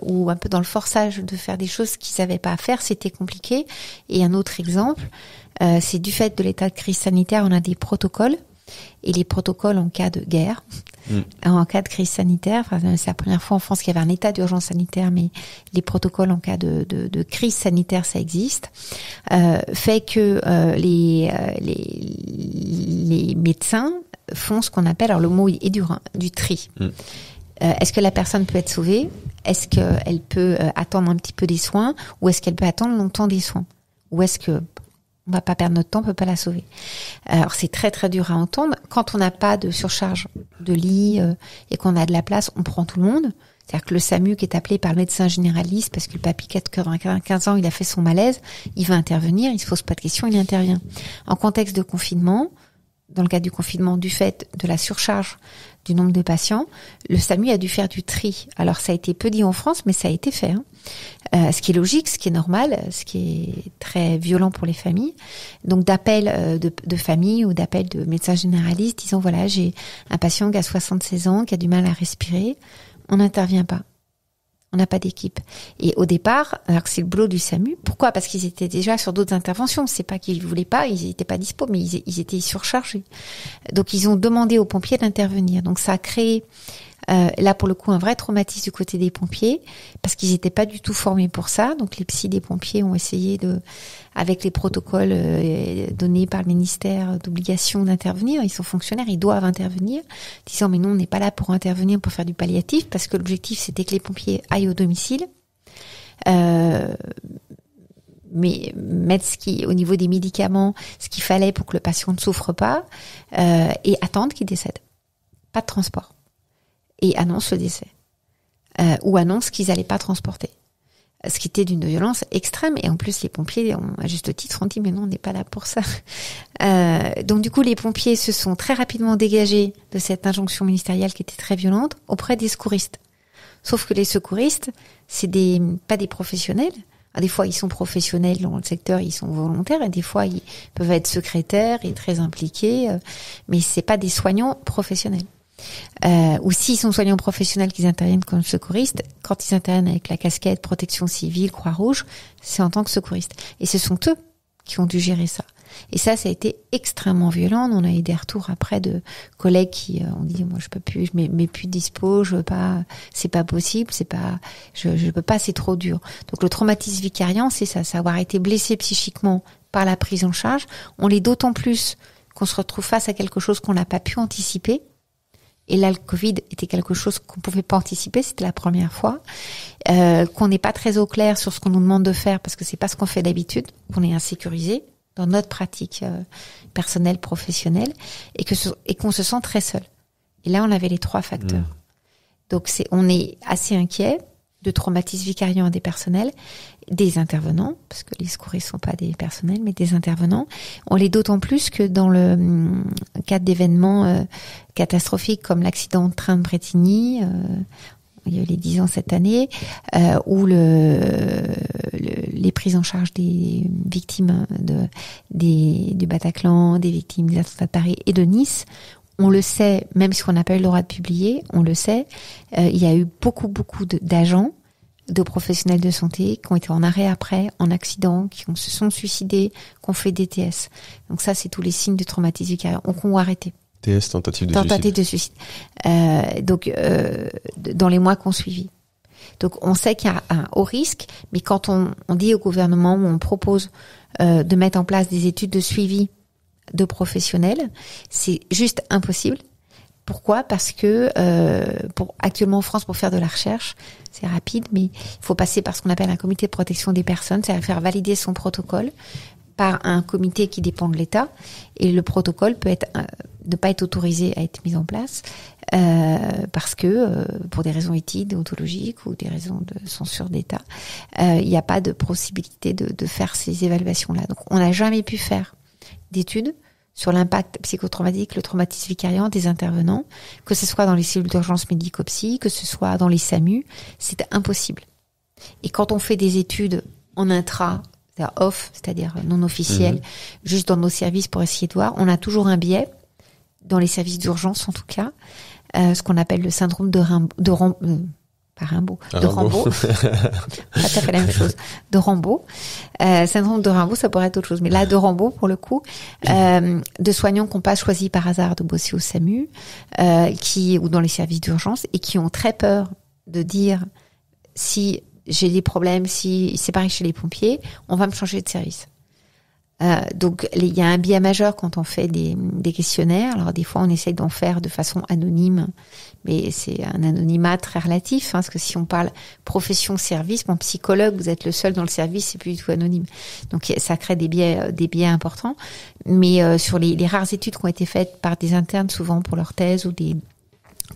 ou un peu dans le forçage de faire des choses qu'ils n'avaient pas à faire, c'était compliqué. Et un autre exemple, c'est du fait de l'état de crise sanitaire, on a des protocoles, et les protocoles en cas de guerre, en cas de crise sanitaire, enfin, c'est la première fois en France qu'il y avait un état d'urgence sanitaire, mais les protocoles en cas de crise sanitaire, ça existe, fait que les médecins font ce qu'on appelle, alors le mot est dur, hein, du tri. Est-ce que la personne peut être sauvée? Est-ce qu'elle peut attendre un petit peu des soins? Ou est-ce qu'elle peut attendre longtemps des soins? Ou est-ce que on va pas perdre notre temps, on peut pas la sauver. Alors c'est très très dur à entendre. Quand on n'a pas de surcharge de lit et qu'on a de la place, on prend tout le monde. C'est-à-dire que le SAMU qui est appelé par le médecin généraliste parce que le papy qui a 95 ans, il a fait son malaise, il va intervenir, il se pose pas de questions, il intervient. En contexte de confinement, dans le cadre du confinement, du fait de la surcharge du nombre de patients, le SAMU a dû faire du tri. Alors ça a été peu dit en France, mais ça a été fait, hein. Ce qui est logique, ce qui est normal, ce qui est très violent pour les familles. Donc d'appels de famille ou d'appels de médecins généralistes disant voilà, j'ai un patient qui a 76 ans, qui a du mal à respirer, on n'intervient pas. On n'a pas d'équipe. Et au départ, alors que c'est le boulot du SAMU, pourquoi? Parce qu'ils étaient déjà sur d'autres interventions. C'est pas qu'ils voulaient pas, ils n'étaient pas dispo, mais ils étaient surchargés. Donc ils ont demandé aux pompiers d'intervenir. Donc ça a créé Là, pour le coup, un vrai traumatisme du côté des pompiers, parce qu'ils n'étaient pas du tout formés pour ça. Donc, les psys des pompiers ont essayé de, avec les protocoles donnés par le ministère d'obligation d'intervenir, ils sont fonctionnaires, ils doivent intervenir, disant, mais non, on n'est pas là pour intervenir, pour faire du palliatif, parce que l'objectif, c'était que les pompiers aillent au domicile. Mais mettre ce qui, au niveau des médicaments, ce qu'il fallait pour que le patient ne souffre pas, et attendre qu'il décède. Pas de transport. Et annonce le décès. Ou annonce qu'ils n'allaient pas transporter. Ce qui était d'une violence extrême. Et en plus, les pompiers, à juste titre, ont dit « mais non, on n'est pas là pour ça ». Donc du coup, les pompiers se sont très rapidement dégagés de cette injonction ministérielle qui était très violente auprès des secouristes. Sauf que les secouristes, c'est pas des professionnels. Alors, des fois, ils sont professionnels dans le secteur, ils sont volontaires, et des fois, ils peuvent être secrétaires et très impliqués, mais c'est pas des soignants professionnels. Ou s'ils sont soignants professionnels qu'ils interviennent comme secouristes, quand ils interviennent avec la casquette protection civile, Croix-Rouge, c'est en tant que secouristes. Et ce sont eux qui ont dû gérer ça. Et ça, ça a été extrêmement violent. On a eu des retours après de collègues qui ont dit, moi, je peux plus, je mets plus dispo, je veux pas, c'est pas possible, c'est pas, je peux pas, c'est trop dur. Donc, le traumatisme vicariant, c'est ça, c'est avoir été blessé psychiquement par la prise en charge. On l'est d'autant plus qu'on se retrouve face à quelque chose qu'on n'a pas pu anticiper. Et là, le Covid était quelque chose qu'on pouvait pas anticiper, c'était la première fois, qu'on n'est pas très au clair sur ce qu'on nous demande de faire parce que c'est pas ce qu'on fait d'habitude, qu'on est insécurisé dans notre pratique personnelle, professionnelle, et qu'on se sent très seul. Et là, on avait les trois facteurs. Mmh. Donc, on est assez inquiet de traumatismes vicariants à des personnels, des intervenants, parce que les secouristes sont pas des personnels, mais des intervenants. On l'est d'autant plus que dans le cadre d'événements catastrophiques comme l'accident de train de Brétigny, il y a eu les 10 ans cette année, où les prises en charge des victimes du Bataclan, des victimes des attentats de Paris et de Nice, on le sait, même si on n'a pas eu le droit de publier, on le sait, il y a eu beaucoup d'agents, de professionnels de santé qui ont été en arrêt après, en accident, se sont suicidés, qui ont fait des TS. Donc ça, c'est tous les signes de traumatisme vicariant. Donc on a arrêté. TS, tentative de suicide. Donc, dans les mois qu'on suivit. Donc, on sait qu'il y a un haut risque, mais quand on dit au gouvernement, on propose de mettre en place des études de suivi de professionnels, c'est juste impossible. Pourquoi ? Parce que actuellement en France, pour faire de la recherche, c'est rapide, mais il faut passer par ce qu'on appelle un comité de protection des personnes, c'est-à-dire faire valider son protocole par un comité qui dépend de l'État, et le protocole peut être ne pas être autorisé à être mis en place parce que pour des raisons éthiques, déontologiques ou des raisons de censure d'État, il n'y a pas de possibilité de faire ces évaluations-là. Donc on n'a jamais pu faire d'études sur l'impact psychotraumatique, le traumatisme vicariant des intervenants, que ce soit dans les cellules d'urgence médico-psy, que ce soit dans les SAMU, c'est impossible. Et quand on fait des études en intra, c'est-à-dire off, c'est-à-dire non officiel, juste dans nos services pour essayer de voir, on a toujours un biais, dans les services d'urgence en tout cas, ce qu'on appelle le syndrome de Rambo. Pas tout à fait la même chose. De Rambo. Syndrome de Rambo, ça pourrait être autre chose. Mais là, de Rambo, pour le coup, de soignants qui n'ont pas choisi par hasard de bosser au SAMU, ou dans les services d'urgence, et qui ont très peur de dire, si j'ai des problèmes, si c'est pareil chez les pompiers, on va me changer de service. Donc, il y a un biais majeur quand on fait des questionnaires. Alors, des fois, on essaye d'en faire de façon anonyme, mais c'est un anonymat très relatif, hein, parce que si on parle profession-service, bon, psychologue, vous êtes le seul dans le service, c'est plus du tout anonyme. Donc, ça crée des biais importants. Mais sur les rares études qui ont été faites par des internes, souvent pour leur thèse, ou des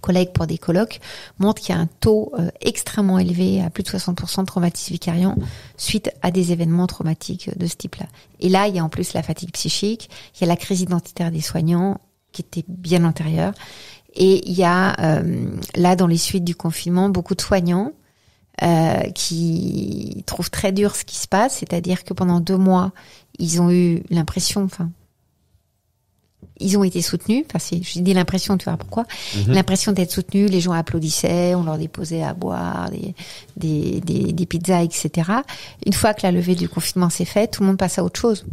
collègues pour des colloques, montrent qu'il y a un taux extrêmement élevé, à plus de 60% de traumatisme vicariant, suite à des événements traumatiques de ce type-là. Et là, il y a en plus la fatigue psychique, il y a la crise identitaire des soignants, qui était bien antérieure, et il y a, là, dans les suites du confinement, beaucoup de soignants qui trouvent très dur ce qui se passe, c'est-à-dire que pendant 2 mois, ils ont eu l'impression, ils ont été soutenus, je dis l'impression, tu vois pourquoi, l'impression d'être soutenus, les gens applaudissaient, on leur déposait à boire, des pizzas, etc. Une fois que la levée du confinement s'est faite, tout le monde passe à autre chose.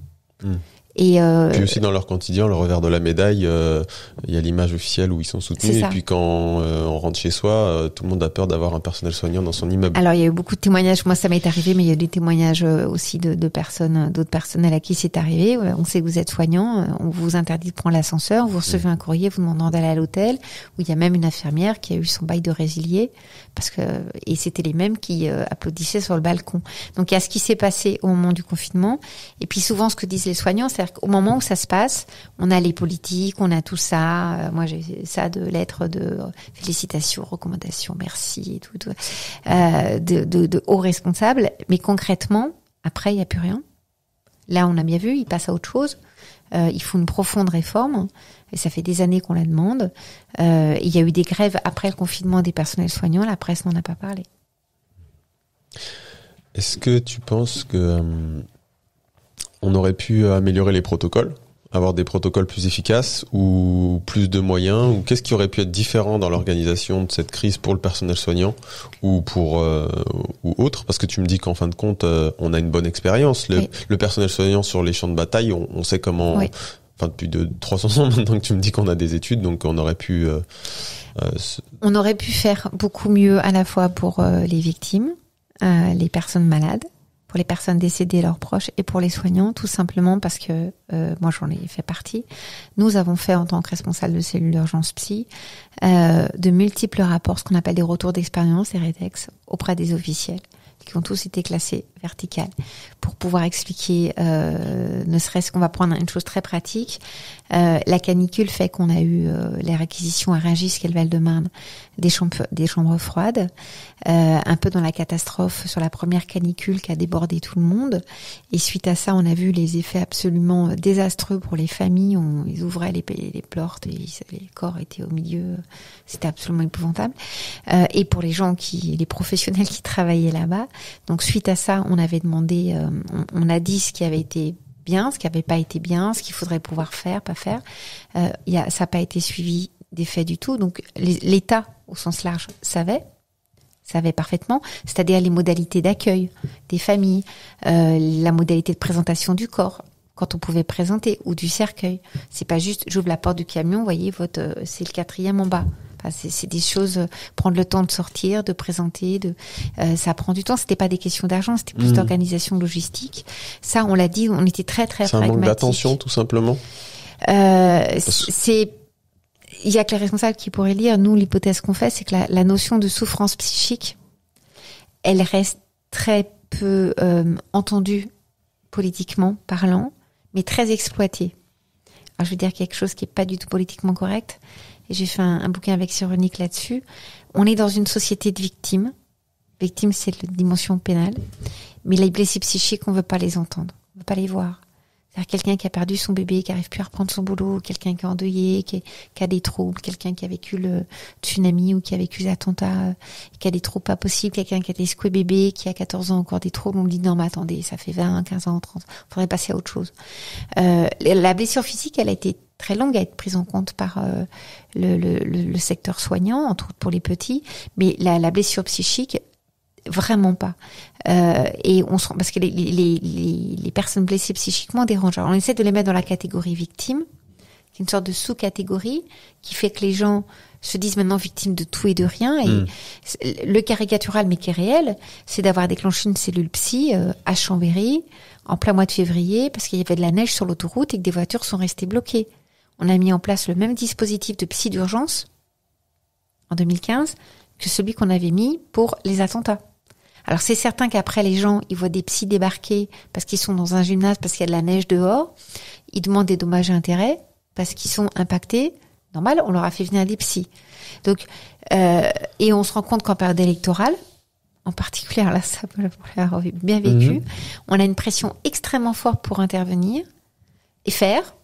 Et puis aussi dans leur quotidien, le revers de la médaille, il y a l'image officielle où ils sont soutenus, et puis quand on rentre chez soi, tout le monde a peur d'avoir un personnel soignant dans son immeuble. Alors il y a eu beaucoup de témoignages, moi ça m'est arrivé, mais il y a eu des témoignages aussi de personnes, d'autres personnels à qui c'est arrivé. On sait que vous êtes soignant, on vous interdit de prendre l'ascenseur, vous recevez un courrier vous demandant d'aller à l'hôtel, où il y a même une infirmière qui a eu son bail de résilié, parce que, et c'était les mêmes qui applaudissaient sur le balcon. Donc il y a ce qui s'est passé au moment du confinement, et puis souvent ce que disent les soignants, c'est au moment où ça se passe, on a les politiques, on a tout ça. Moi, j'ai ça de lettres de félicitations, recommandations, merci, et tout de hauts responsables. Mais concrètement, après, il n'y a plus rien. Là, on a bien vu, ils passent à autre chose. Il faut une profonde réforme. Et ça fait des années qu'on la demande. Il y a eu des grèves après le confinement des personnels soignants. La presse n'en a pas parlé. Est-ce que tu penses que... on aurait pu améliorer les protocoles, avoir des protocoles plus efficaces ou plus de moyens, ou qu'est-ce qui aurait pu être différent dans l'organisation de cette crise pour le personnel soignant ou pour ou autre? Parce que tu me dis qu'en fin de compte, on a une bonne expérience. Le personnel soignant sur les champs de bataille, on sait comment... Oui. Enfin, depuis 300 ans maintenant que tu me dis qu'on a des études, donc on aurait pu... On aurait pu faire beaucoup mieux à la fois pour les victimes, les personnes malades, pour les personnes décédées et leurs proches, et pour les soignants, tout simplement parce que, moi j'en ai fait partie, nous avons fait en tant que responsable de cellule d'urgence psy, de multiples rapports, ce qu'on appelle des retours d'expérience, RETEX, auprès des officiels, qui ont tous été classés verticales, pour pouvoir expliquer, ne serait-ce qu'on va prendre une chose très pratique, la canicule fait qu'on a eu les réquisitions à Rungis, qui est le Val-de-Marne, des chambres froides, un peu dans la catastrophe sur la première canicule qui a débordé tout le monde, et suite à ça on a vu les effets absolument désastreux pour les familles, ils ouvraient les portes, et les corps étaient au milieu, c'était absolument épouvantable, et pour les gens les professionnels qui travaillaient là-bas. Donc suite à ça, on avait demandé, on a dit ce qui avait été bien, ce qui n'avait pas été bien, ce qu'il faudrait pouvoir faire, pas faire. Ça n'a pas été suivi d'effet du tout. Donc l'État, au sens large, savait parfaitement, c'est-à-dire les modalités d'accueil des familles, la modalité de présentation du corps, quand on pouvait présenter, ou du cercueil. C'est pas juste, j'ouvre la porte du camion, voyez, c'est le 4e en bas. C'est des choses, prendre le temps de sortir, de présenter, ça prend du temps. C'était pas des questions d'argent, c'était plus d'organisation logistique. Ça, on l'a dit, on était très très pragmatique. C'est un manque d'attention, tout simplement. Il y a que les responsables qui pourraient lire. Nous, l'hypothèse qu'on fait, c'est que la notion de souffrance psychique, elle reste très peu entendue politiquement parlant, mais très exploitée. Alors, je veux dire quelque chose qui est pas du tout politiquement correct. Et j'ai fait un bouquin avec Cyrulnik là-dessus. On est dans une société de victimes. Victimes, c'est la dimension pénale. Mais les blessés psychiques, on ne veut pas les entendre. On ne veut pas les voir. C'est-à-dire quelqu'un qui a perdu son bébé, qui n'arrive plus à reprendre son boulot, quelqu'un qui est endeuillé, qui a des troubles, quelqu'un qui a vécu le tsunami ou qui a vécu l'attentat, qui a des troubles pas possibles, quelqu'un qui a des secoués bébés, qui a 14 ans encore des troubles, on lui dit non mais attendez, ça fait 20, 15 ans, 30, il faudrait passer à autre chose. La blessure physique, elle a été très longue à être prise en compte par le secteur soignant, entre autres pour les petits, mais la blessure psychique, vraiment pas. Et on se rend, parce que les personnes blessées psychiquement dérangent. Alors on essaie de les mettre dans la catégorie victime, qui est une sorte de sous-catégorie qui fait que les gens se disent maintenant victimes de tout et de rien. Et le caricatural, mais qui est réel, c'est d'avoir déclenché une cellule psy à Chambéry en plein mois de février parce qu'il y avait de la neige sur l'autoroute et que des voitures sont restées bloquées. On a mis en place le même dispositif de psy d'urgence en 2015 que celui qu'on avait mis pour les attentats. Alors c'est certain qu'après les gens, ils voient des psys débarquer parce qu'ils sont dans un gymnase, parce qu'il y a de la neige dehors, ils demandent des dommages et intérêts parce qu'ils sont impactés. Normal, on leur a fait venir des psys. Donc, et on se rend compte qu'en période électorale, en particulier, là ça peut l'avoir bien vécu, on a une pression extrêmement forte pour intervenir et faire,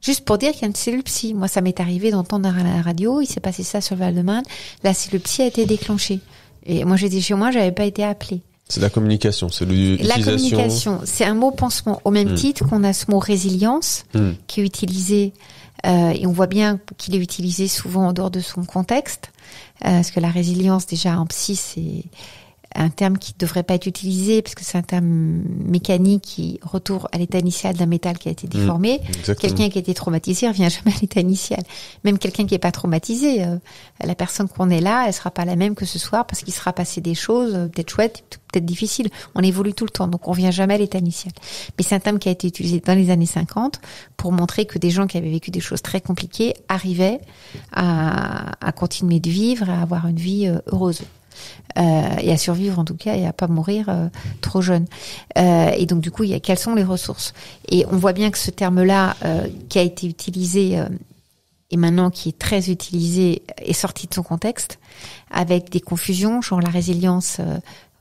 juste pour dire qu'il y a une cellule psy. Moi ça m'est arrivé d'entendre à la radio, il s'est passé ça sur le Val-de-Marne, la cellule psy a été déclenchée. Et moi, j'étais chez moi, j'avais pas été appelée. C'est la communication, c'est l'utilisation. La communication, c'est un mot pansement, au même titre qu'on a ce mot résilience, qui est utilisé, et on voit bien qu'il est utilisé souvent en dehors de son contexte, parce que la résilience, déjà en psy, c'est un terme qui ne devrait pas être utilisé, parce que c'est un terme mécanique qui retourne à l'état initial d'un métal qui a été déformé. Quelqu'un qui a été traumatisé ne revient jamais à l'état initial. Même quelqu'un qui n'est pas traumatisé, la personne qu'on est là, elle ne sera pas la même que ce soir, parce qu'il sera passé des choses, peut-être chouettes, peut-être difficiles. On évolue tout le temps, donc on ne revient jamais à l'état initial. Mais c'est un terme qui a été utilisé dans les années 50 pour montrer que des gens qui avaient vécu des choses très compliquées arrivaient à continuer de vivre, à avoir une vie heureuse. Et à survivre en tout cas et à pas mourir trop jeune. Et donc du coup, quelles sont les ressources? Et on voit bien que ce terme-là qui a été utilisé et maintenant qui est très utilisé est sorti de son contexte avec des confusions, genre la résilience...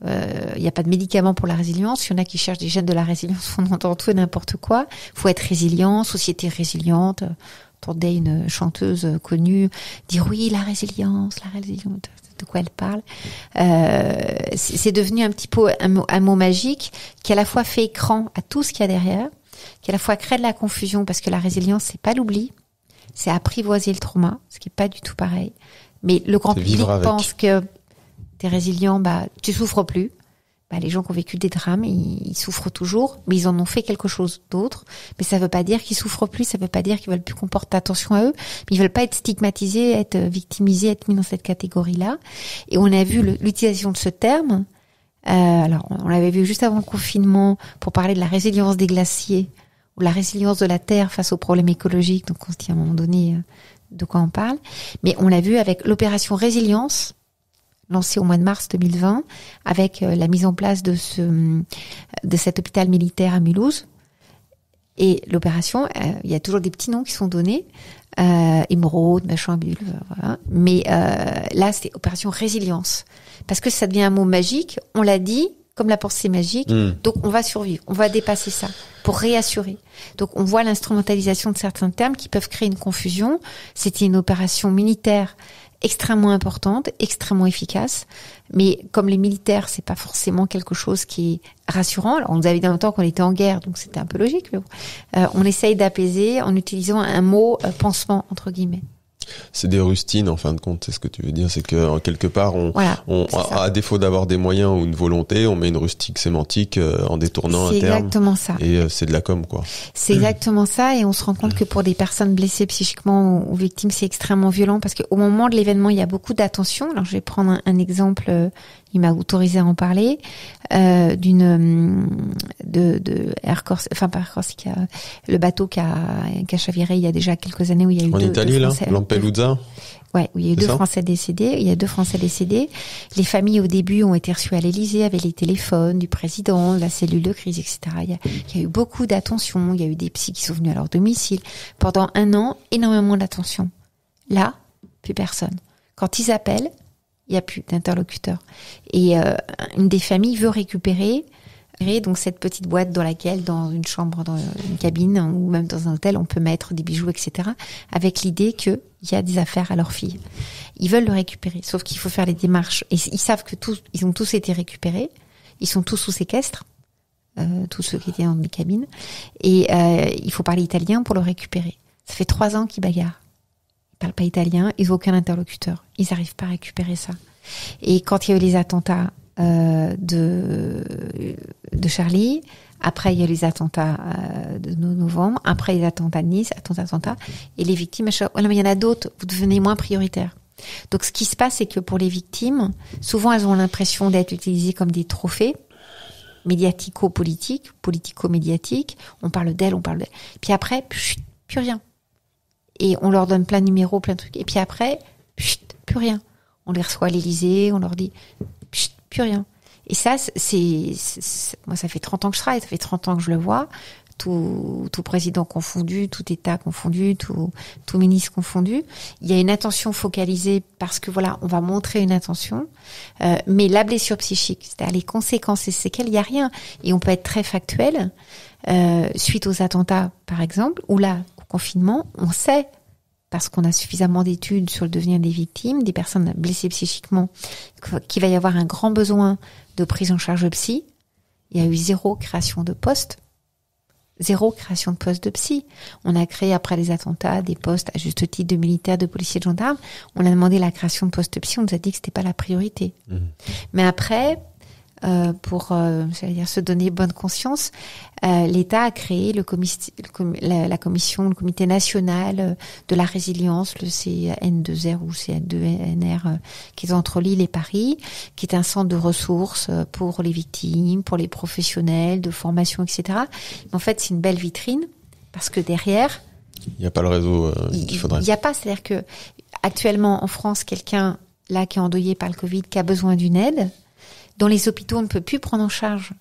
il n'y a pas de médicament pour la résilience. Il y en a qui cherchent des gènes de la résilience, on entend tout et n'importe quoi. Il faut être résilient, société résiliente. Entendez une chanteuse connue dire oui, la résilience, de quoi elle parle. C'est devenu un petit peu un mot magique qui à la fois fait écran à tout ce qu'il y a derrière, qui à la fois crée de la confusion parce que la résilience, c'est pas l'oubli, c'est apprivoiser le trauma, ce qui est pas du tout pareil. Mais le grand public pense que t'es résilient, bah, tu souffres plus. Bah, les gens qui ont vécu des drames, ils souffrent toujours, mais ils en ont fait quelque chose d'autre. Mais ça veut pas dire qu'ils souffrent plus, ça veut pas dire qu'ils veulent plus qu'on porte attention à eux. Mais ils veulent pas être stigmatisés, être victimisés, être mis dans cette catégorie-là. Et on a vu l'utilisation de ce terme. Alors, on l'avait vu juste avant le confinement pour parler de la résilience des glaciers ou la résilience de la Terre face aux problèmes écologiques. Donc, on se dit à un moment donné de quoi on parle. Mais on l'a vu avec l'opération Résilience, lancé au mois de mars 2020, avec la mise en place de cet hôpital militaire à Mulhouse. Et l'opération, il y a toujours des petits noms qui sont donnés, émeraude, machin, bulle, voilà. Mais là, c'est opération Résilience. Parce que ça devient un mot magique, on l'a dit, comme la pensée magique, donc on va survivre, on va dépasser ça, pour réassurer. Donc on voit l'instrumentalisation de certains termes qui peuvent créer une confusion. C'était une opération militaire extrêmement importante, extrêmement efficace, mais comme les militaires, c'est pas forcément quelque chose qui est rassurant. Alors, on nous avait dit en même temps qu'on était en guerre, donc c'était un peu logique, mais bon. On essaye d'apaiser en utilisant un mot pansement, entre guillemets. C'est des rustines, en fin de compte, c'est ce que tu veux dire, c'est que quelque part, à défaut d'avoir des moyens ou une volonté, on met une rustique sémantique en détournant un terme. C'est exactement ça. Et c'est de la com, quoi. C'est exactement ça, et on se rend compte que pour des personnes blessées psychiquement ou victimes, c'est extrêmement violent, parce qu'au moment de l'événement, il y a beaucoup d'attention. Alors, je vais prendre un exemple... il m'a autorisé à en parler, le bateau qui a chaviré il y a déjà quelques années où il y a eu Lampedusa. Ouais, où il y a eu deux Français décédés. Il y a deux Français décédés. Les familles, au début, ont été reçues à l'Élysée avec les téléphones du président, la cellule de crise, etc. Il y a eu beaucoup d'attention. Il y a eu des psys qui sont venus à leur domicile. Pendant un an, énormément d'attention. Là, plus personne. Quand ils appellent, il n'y a plus d'interlocuteur. Et une des familles veut récupérer donc cette petite boîte dans laquelle, dans une chambre, dans une cabine ou même dans un hôtel, on peut mettre des bijoux, etc. avec l'idée qu'il y a des affaires à leur fille. Ils veulent le récupérer, sauf qu'il faut faire les démarches. Et ils savent que ils ont tous été récupérés. Ils sont tous sous séquestre, tous ceux qui étaient dans les cabines. Et il faut parler italien pour le récupérer. Ça fait 3 ans qu'ils bagarrent. Ils parlent pas italien, ils n'ont aucun interlocuteur. Ils n'arrivent pas à récupérer ça. Et quand il y a eu les attentats de Charlie, après il y a eu les attentats de novembre, après les attentats de Nice, et les victimes, il y en a d'autres, vous devenez moins prioritaire. Donc ce qui se passe, c'est que pour les victimes, souvent elles ont l'impression d'être utilisées comme des trophées, médiatico-politiques, politico-médiatiques, on parle d'elles, Puis après, plus rien. Et on leur donne plein de numéros, plein de trucs. Et puis après, plus rien. On les reçoit à l'Élysée, on leur dit plus rien. Et ça, moi, ça fait 30 ans que je travaille, ça fait 30 ans que je le vois. Tout président confondu, tout État confondu, tout ministre confondu. Il y a une attention focalisée parce que voilà, on va montrer une attention. Mais la blessure psychique, c'est-à-dire les conséquences et séquelles, il n'y a rien. Et on peut être très factuel suite aux attentats, par exemple, où là, confinement, on sait, parce qu'on a suffisamment d'études sur le devenir des victimes, des personnes blessées psychiquement, qu'il va y avoir un grand besoin de prise en charge de psy. Il y a eu 0 création de postes. 0 création de postes de psy. On a créé, après les attentats, des postes, à juste titre, de militaires, de policiers, de gendarmes. On a demandé la création de postes de psy, on nous a dit que c'était pas la priorité. Mais après, pour j'allais dire, se donner bonne conscience, l'État a créé le comité national de la résilience, le CN2R ou CN2NR, qui est entre Lille et Paris, qui est un centre de ressources pour les victimes, pour les professionnels, de formation, etc. En fait, c'est une belle vitrine, parce que derrière... Il n'y a pas le réseau qu'il faudrait. Il n'y a pas, c'est-à-dire que actuellement en France, quelqu'un là qui est endeuillé par le Covid, qui a besoin d'une aide, dont les hôpitaux on ne peut plus prendre en charge,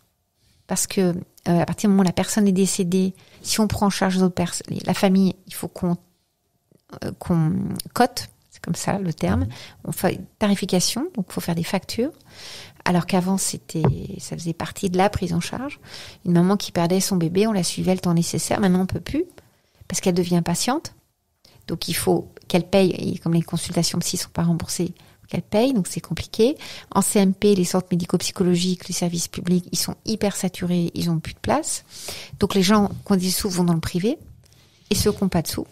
parce que à partir du moment où la personne est décédée, si on prend en charge d'autres personnes, la famille, il faut qu'on cote, c'est comme ça le terme, on fait une tarification, donc il faut faire des factures. Alors qu'avant, ça faisait partie de la prise en charge. Une maman qui perdait son bébé, on la suivait le temps nécessaire. Maintenant, on ne peut plus, parce qu'elle devient patiente. Donc, il faut qu'elle paye. Et comme les consultations psy ne sont pas remboursées, qu'elle paye, donc c'est compliqué. En CMP, les centres médico-psychologiques, les services publics, ils sont hyper saturés, ils n'ont plus de place. Donc, les gens qui ont des sous vont dans le privé. Et ceux qui n'ont pas de sous,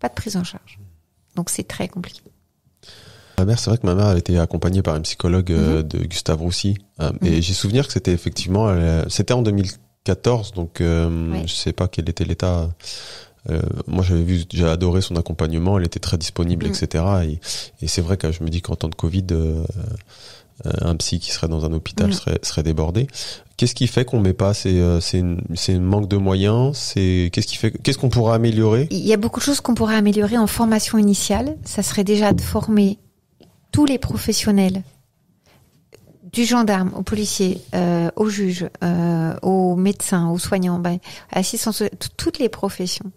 pas de prise en charge. Donc, c'est très compliqué. Ma mère, c'est vrai que ma mère a été accompagnée par un psychologue de Gustave Roussy. Et j'ai souvenir que c'était effectivement... c'était en 2014, donc oui. Je ne sais pas quel était l'état... moi, j'ai adoré son accompagnement, elle était très disponible, etc. Et c'est vrai que je me dis qu'en temps de Covid, un psy qui serait dans un hôpital serait débordé. Qu'est-ce qui fait qu'on met pas c'est un manque de moyens, qu'est-ce qu'on pourra améliorer? Il y a beaucoup de choses qu'on pourrait améliorer en formation initiale. Ça serait déjà de former tous les professionnels, du gendarme au policier, au juge, au médecin, aux soignants, à l'assistant, toutes les professions.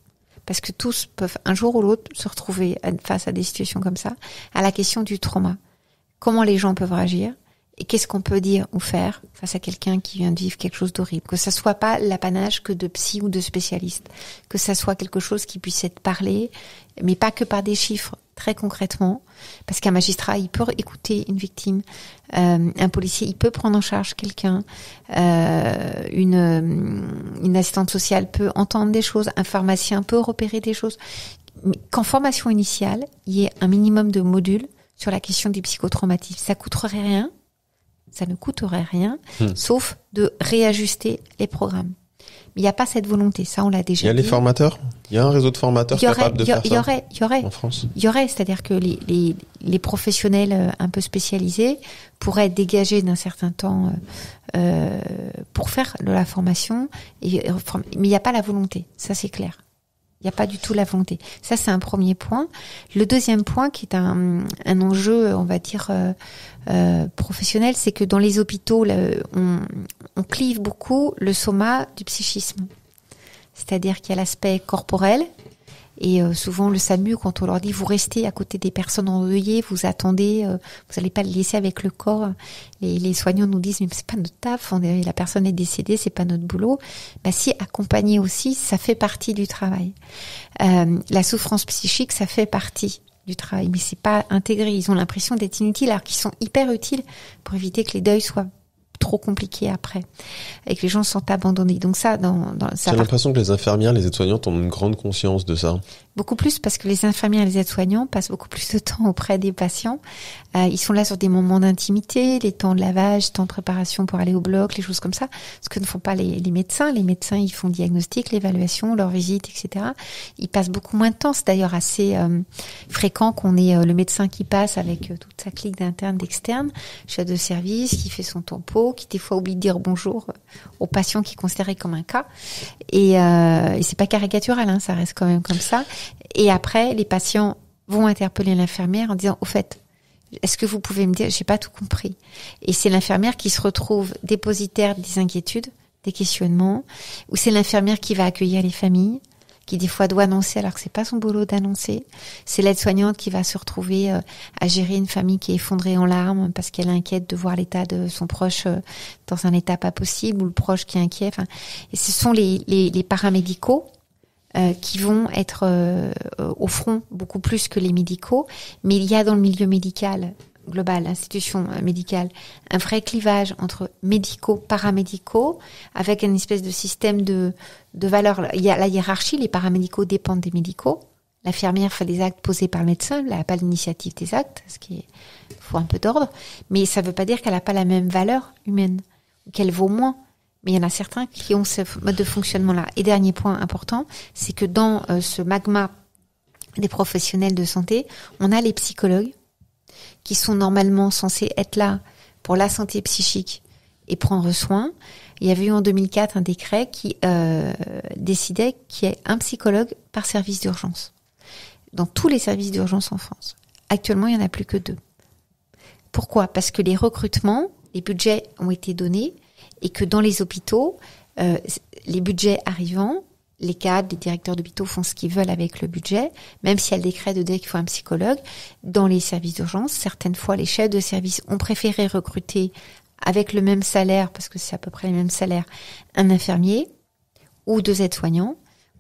Parce que tous peuvent, un jour ou l'autre, se retrouver face à des situations comme ça, à la question du trauma. Comment les gens peuvent réagir et qu'est-ce qu'on peut dire ou faire face à quelqu'un qui vient de vivre quelque chose d'horrible. Que ça soit pas l'apanage que de psy ou de spécialistes. Que ça soit quelque chose qui puisse être parlé, mais pas que par des chiffres, très concrètement. Parce qu'un magistrat, il peut écouter une victime. Un policier, il peut prendre en charge quelqu'un. Une assistante sociale peut entendre des choses. Un pharmacien peut repérer des choses. Mais qu'en formation initiale, il y ait un minimum de modules sur la question du psychotraumatisme. Ça coûterait rien. Ça ne coûterait rien, sauf de réajuster les programmes. Mais il n'y a pas cette volonté, ça on l'a déjà dit. Il y a les formateurs ? Il y a un réseau de formateurs capables de faire ça ? Il y aurait. En France ? Il y aurait, c'est-à-dire que les professionnels un peu spécialisés pourraient dégager d'un certain temps pour faire de la formation, mais il n'y a pas la volonté, ça c'est clair. Il n'y a pas du tout la volonté. Ça, c'est un premier point. Le deuxième point, qui est un enjeu, on va dire, professionnel, c'est que dans les hôpitaux, là, on clive beaucoup le soma du psychisme. C'est-à-dire qu'il y a l'aspect corporel. Et souvent, le SAMU, quand on leur dit « vous restez à côté des personnes endeuillées, vous attendez, vous n'allez pas les laisser avec le corps », les soignants nous disent « mais c'est pas notre taf, la personne est décédée, c'est pas notre boulot ». Bah si, accompagner aussi, ça fait partie du travail. La souffrance psychique, ça fait partie du travail, mais c'est pas intégré. Ils ont l'impression d'être inutiles, alors qu'ils sont hyper utiles pour éviter que les deuils soient trop compliqué après, et que les gens sont abandonnés. Donc ça, j'ai l'impression que les infirmières, les aides-soignantes ont une grande conscience de ça. Beaucoup plus, parce que les infirmières et les aides-soignants passent beaucoup plus de temps auprès des patients. Ils sont là sur des moments d'intimité, les temps de lavage, temps de préparation pour aller au bloc, les choses comme ça, ce que ne font pas les médecins. Les médecins, ils font le diagnostic, l'évaluation, leur visite, etc. Ils passent beaucoup moins de temps. C'est d'ailleurs assez fréquent qu'on ait le médecin qui passe avec toute sa clique d'interne, d'externe, chef de service, qui fait son tempo, qui des fois oublie de dire bonjour aux patients qui considéraient comme un cas, et c'est pas caricatural, ça reste quand même comme ça. Et après, les patients vont interpeller l'infirmière en disant au fait, est-ce que vous pouvez me dire, j'ai pas tout compris. Et c'est l'infirmière qui se retrouve dépositaire des inquiétudes, des questionnements, ou c'est l'infirmière qui va accueillir les familles, qui des fois doit annoncer alors que c'est pas son boulot d'annoncer. C'est l'aide-soignante qui va se retrouver à gérer une famille qui est effondrée en larmes parce qu'elle inquiète de voir l'état de son proche dans un état pas possible, ou le proche qui est inquiet. Enfin, et ce sont les paramédicaux qui vont être au front beaucoup plus que les médicaux. Mais il y a dans le milieu médical global, l'institution médicale, un vrai clivage entre médicaux, paramédicaux, avec une espèce de système de valeurs. Il y a la hiérarchie, les paramédicaux dépendent des médicaux. L'infirmière fait des actes posés par le médecin, elle n'a pas l'initiative des actes, ce qui faut un peu d'ordre, mais ça ne veut pas dire qu'elle n'a pas la même valeur humaine. qu'elle vaut moins. Mais il y en a certains qui ont ce mode de fonctionnement-là. Et dernier point important, c'est que dans ce magma des professionnels de santé, on a les psychologues qui sont normalement censés être là pour la santé psychique et prendre soin. Il y avait eu en 2004 un décret qui décidait qu'il y ait un psychologue par service d'urgence. Dans tous les services d'urgence en France. Actuellement, il n'y en a plus que 2. Pourquoi ? Parce que les recrutements, les budgets ont été donnés et que dans les hôpitaux, les budgets arrivant, les cadres, les directeurs d'hôpitaux font ce qu'ils veulent avec le budget, même s'il y a le décret de dire qu'il faut un psychologue. Dans les services d'urgence, certaines fois, les chefs de service ont préféré recruter avec le même salaire, parce que c'est à peu près le même salaire, un infirmier ou 2 aides-soignants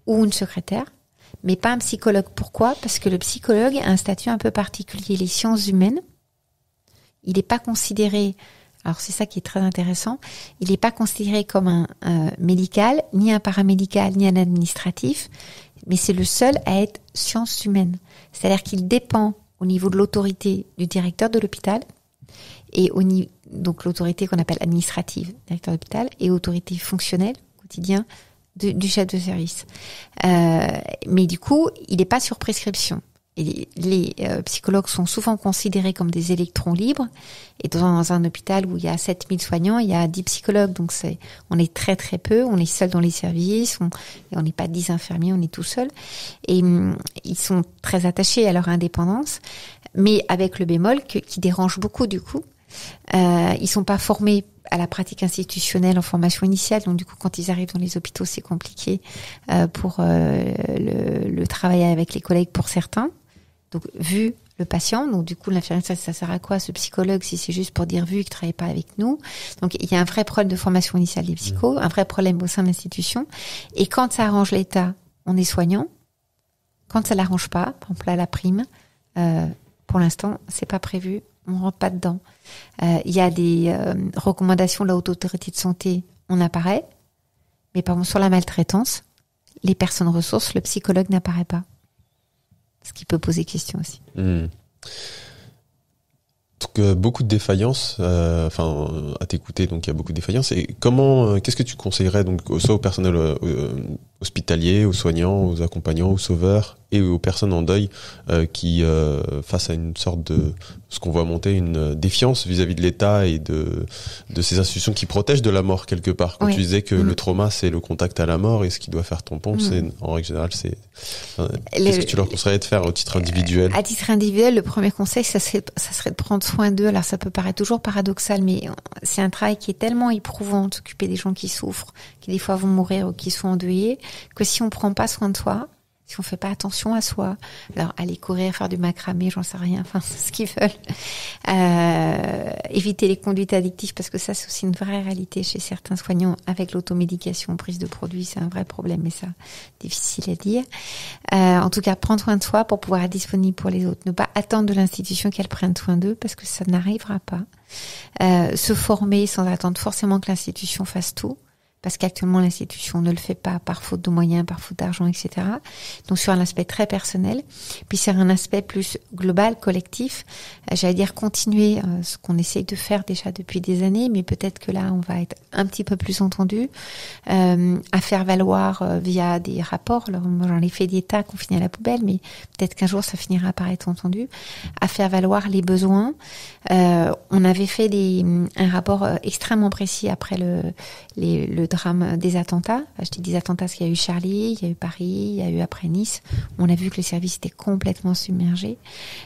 ou une secrétaire, mais pas un psychologue. Pourquoi ? Parce que le psychologue a un statut un peu particulier. Les sciences humaines, il n'est pas considéré, alors c'est ça qui est très intéressant, il n'est pas considéré comme un médical, ni un paramédical, ni un administratif, mais c'est le seul à être sciences humaines. C'est-à-dire qu'il dépend au niveau de l'autorité du directeur de l'hôpital, et au niveau, donc l'autorité qu'on appelle administrative, directeur d'hôpital, et autorité fonctionnelle, quotidien, du chef de service. Mais du coup, il n'est pas sur prescription. Et les psychologues sont souvent considérés comme des électrons libres. Et dans un hôpital où il y a 7000 soignants, il y a 10 psychologues. Donc on est très très peu, on est seul dans les services, on n'est pas 10 infirmiers, on est tout seul. Et ils sont très attachés à leur indépendance, mais avec le bémol qui dérange beaucoup du coup. Ils sont pas formés à la pratique institutionnelle en formation initiale, donc du coup quand ils arrivent dans les hôpitaux c'est compliqué pour le travail avec les collègues pour certains, donc vu le patient, donc du coup l'infirmière, ça sert à quoi ce psychologue si c'est juste pour dire vu qu'il travaille pas avec nous, donc il y a un vrai problème de formation initiale des psychos, un vrai problème au sein de l'institution, et quand ça arrange l'État, on est soignant, quand ça l'arrange pas, par exemple là la prime, pour l'instant c'est pas prévu, on rentre pas dedans. Il y a des recommandations de la Haute Autorité de Santé, on apparaît, mais par exemple sur la maltraitance, les personnes ressources, le psychologue n'apparaît pas. Ce qui peut poser question aussi. Mmh. Donc, beaucoup de défaillances, enfin à t'écouter, donc il y a beaucoup de défaillances. Et comment, qu'est-ce que tu conseillerais donc soit au personnel hospitalier, aux soignants, aux accompagnants, aux sauveurs et aux personnes en deuil qui face à une sorte de ce qu'on voit monter, une défiance vis-à-vis de l'État et de ces institutions qui protègent de la mort quelque part. Quand oui. Tu disais que le trauma c'est le contact à la mort et ce qui doit faire tampon, c'est en règle générale c'est. Qu'est-ce que tu leur conseillerais de faire au titre individuel? À titre individuel, le premier conseil ça serait de prendre soin d'eux. Alors ça peut paraître toujours paradoxal, mais c'est un travail qui est tellement éprouvant de s'occuper des gens qui souffrent, qui des fois vont mourir ou qui sont endeuillés, que si on prend pas soin de soi, si on fait pas attention à soi, alors aller courir, faire du macramé, j'en sais rien, enfin c'est ce qu'ils veulent. Éviter les conduites addictives, parce que ça c'est aussi une vraie réalité chez certains soignants avec l'automédication, prise de produits, c'est un vrai problème, mais ça difficile à dire. En tout cas, prendre soin de soi pour pouvoir être disponible pour les autres. Ne pas attendre de l'institution qu'elle prenne soin d'eux, parce que ça n'arrivera pas. Se former sans attendre forcément que l'institution fasse tout. Parce qu'actuellement, l'institution ne le fait pas par faute de moyens, par faute d'argent, etc. Donc, sur un aspect très personnel. Puis, sur un aspect plus global, collectif, j'allais dire continuer ce qu'on essaye de faire déjà depuis des années, mais peut-être que là, on va être un petit peu plus entendu, à faire valoir via des rapports. Alors, moi, j'en ai fait des tas qu'on finit à la poubelle, mais peut-être qu'un jour, ça finira par être entendu. À faire valoir les besoins. On avait fait un rapport extrêmement précis après le drame des attentats. Enfin, je dis des attentats parce qu'il y a eu Charlie, il y a eu Paris, il y a eu après Nice. On a vu que le service était complètement submergé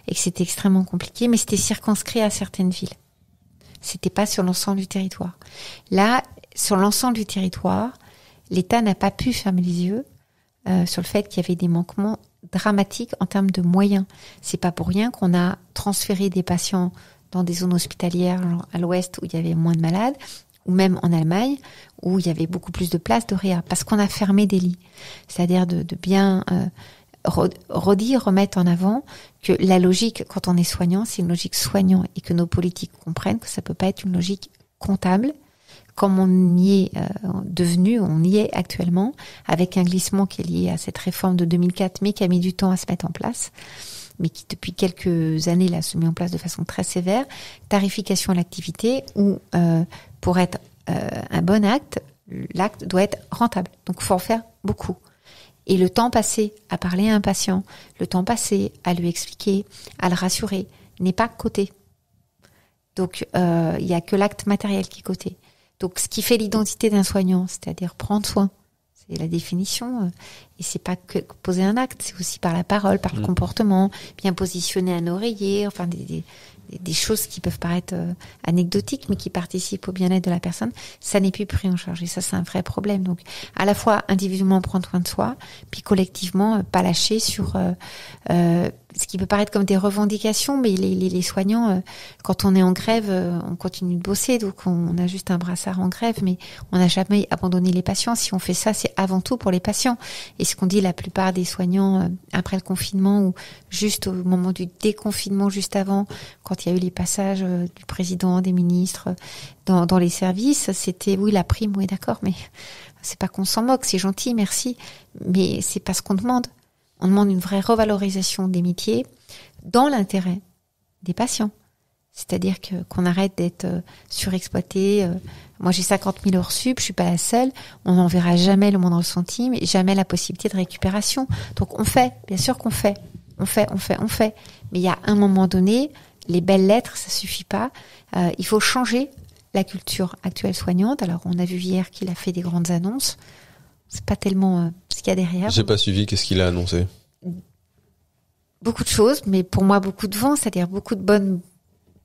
et que c'était extrêmement compliqué, mais c'était circonscrit à certaines villes. C'était pas sur l'ensemble du territoire. Là, sur l'ensemble du territoire, l'État n'a pas pu fermer les yeux sur le fait qu'il y avait des manquements dramatiques en termes de moyens. C'est pas pour rien qu'on a transféré des patients dans des zones hospitalières, genre à l'ouest où il y avait moins de malades, ou même en Allemagne, où il y avait beaucoup plus de places de réa, parce qu'on a fermé des lits. C'est-à-dire de bien remettre en avant que la logique, quand on est soignant, c'est une logique soignant, et que nos politiques comprennent que ça peut pas être une logique comptable, comme on y est devenu, on y est actuellement, avec un glissement qui est lié à cette réforme de 2004, mais qui a mis du temps à se mettre en place, mais qui depuis quelques années là se met en place de façon très sévère, tarification à l'activité, où pour être un bon acte, l'acte doit être rentable. Donc, il faut en faire beaucoup. Et le temps passé à parler à un patient, le temps passé à lui expliquer, à le rassurer, n'est pas coté. Donc, il n'y a que l'acte matériel qui est coté. Donc, ce qui fait l'identité d'un soignant, c'est-à-dire prendre soin, c'est la définition. Et c'est pas que poser un acte, c'est aussi par la parole, par le comportement, bien positionner un oreiller, enfin des choses qui peuvent paraître anecdotiques, mais qui participent au bien-être de la personne. Ça n'est plus pris en charge. Et ça, c'est un vrai problème. Donc, à la fois, individuellement, prendre soin de soi, puis collectivement, pas lâcher sur ce qui peut paraître comme des revendications, mais les soignants, quand on est en grève, on continue de bosser, donc on a juste un brassard en grève, mais on n'a jamais abandonné les patients. Si on fait ça, c'est avant tout pour les patients. Et ce qu'on dit la plupart des soignants après le confinement, ou juste au moment du déconfinement, juste avant, quand il y a eu les passages du président, des ministres, dans les services, c'était, oui, la prime, oui, d'accord, mais c'est pas qu'on s'en moque, c'est gentil, merci, mais c'est pas ce qu'on demande. On demande une vraie revalorisation des métiers dans l'intérêt des patients. C'est-à-dire qu'on arrête d'être surexploité. Moi, j'ai 50 000 heures sup, je suis pas la seule. On n'enverra jamais le moindre centime, jamais la possibilité de récupération. Donc, on fait, bien sûr qu'on fait. On fait. Mais il y a un moment donné, les belles lettres, ça suffit pas. Il faut changer la culture actuelle soignante. Alors, on a vu hier qu'il a fait des grandes annonces. C'est pas tellement ce qu'il y a derrière. J'ai pas suivi, qu'est-ce qu'il a annoncé? Beaucoup de choses, mais pour moi, beaucoup de vent, c'est-à-dire beaucoup de bonnes.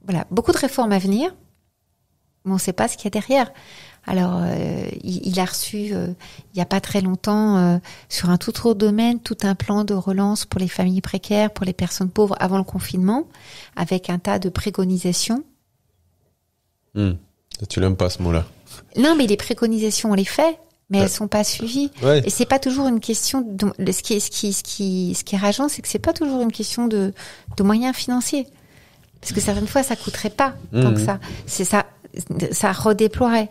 Voilà, beaucoup de réformes à venir, mais on ne sait pas ce qu'il y a derrière. Alors, il a reçu, il n'y a pas très longtemps, sur un tout autre domaine, tout un plan de relance pour les familles précaires, pour les personnes pauvres avant le confinement, avec un tas de préconisations. Tu l'aimes pas, ce mot-là. Non, mais les préconisations, on les fait. Mais elles sont pas suivies. Ouais. Et c'est pas toujours une question de, ce qui est rageant, c'est que c'est pas toujours une question de moyens financiers. Parce que certaines fois, ça coûterait pas tant que ça. C'est ça redéploierait,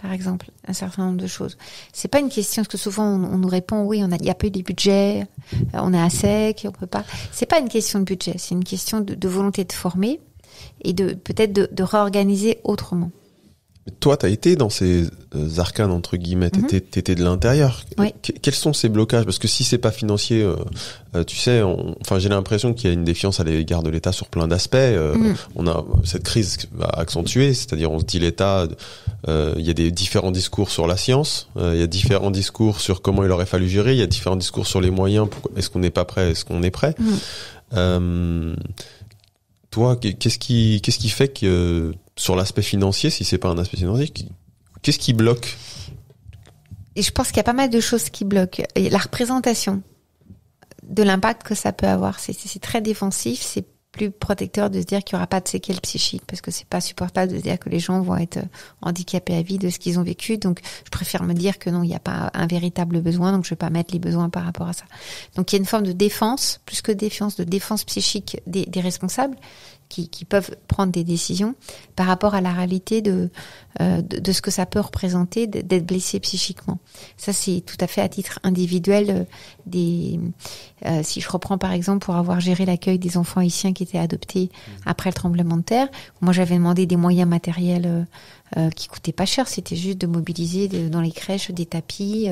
par exemple, un certain nombre de choses. C'est pas une question, parce que souvent, on nous répond, oui, il n'y a pas eu des budgets, on est à sec, on peut pas. C'est pas une question de budget, c'est une question de volonté de former et de, peut-être de réorganiser autrement. Toi, tu as été dans ces arcanes, entre guillemets, t'étais de l'intérieur. Oui. Quels sont ces blocages? Parce que si c'est pas financier, tu sais, enfin, j'ai l'impression qu'il y a une défiance à l'égard de l'État sur plein d'aspects. On a cette crise va accentuer, c'est-à-dire on se dit l'État, il y a des différents discours sur la science, il y a différents discours sur comment il aurait fallu gérer, il y a différents discours sur les moyens, pourquoi, est-ce qu'on n'est pas prêt, est-ce qu'on est prêt? Toi, qu'est-ce qui fait que sur l'aspect financier, si c'est pas un aspect financier, qu'est-ce qui bloque? Et je pense qu'il y a pas mal de choses qui bloquent. Et la représentation de l'impact que ça peut avoir, c'est très défensif, c'est plus protecteur de se dire qu'il n'y aura pas de séquelles psychiques, parce que c'est pas supportable de se dire que les gens vont être handicapés à vie de ce qu'ils ont vécu. Donc, je préfère me dire que non, il n'y a pas un véritable besoin, donc je vais pas mettre les besoins par rapport à ça. Donc, il y a une forme de défense, plus que défiance, de défense psychique des responsables qui peuvent prendre des décisions par rapport à la réalité de ce que ça peut représenter d'être blessé psychiquement. Ça, c'est tout à fait à titre individuel. Si je reprends par exemple pour avoir géré l'accueil des enfants haïtiens qui étaient adoptés après le tremblement de terre, moi j'avais demandé des moyens matériels qui coûtaient pas cher, c'était juste de mobiliser dans les crèches des tapis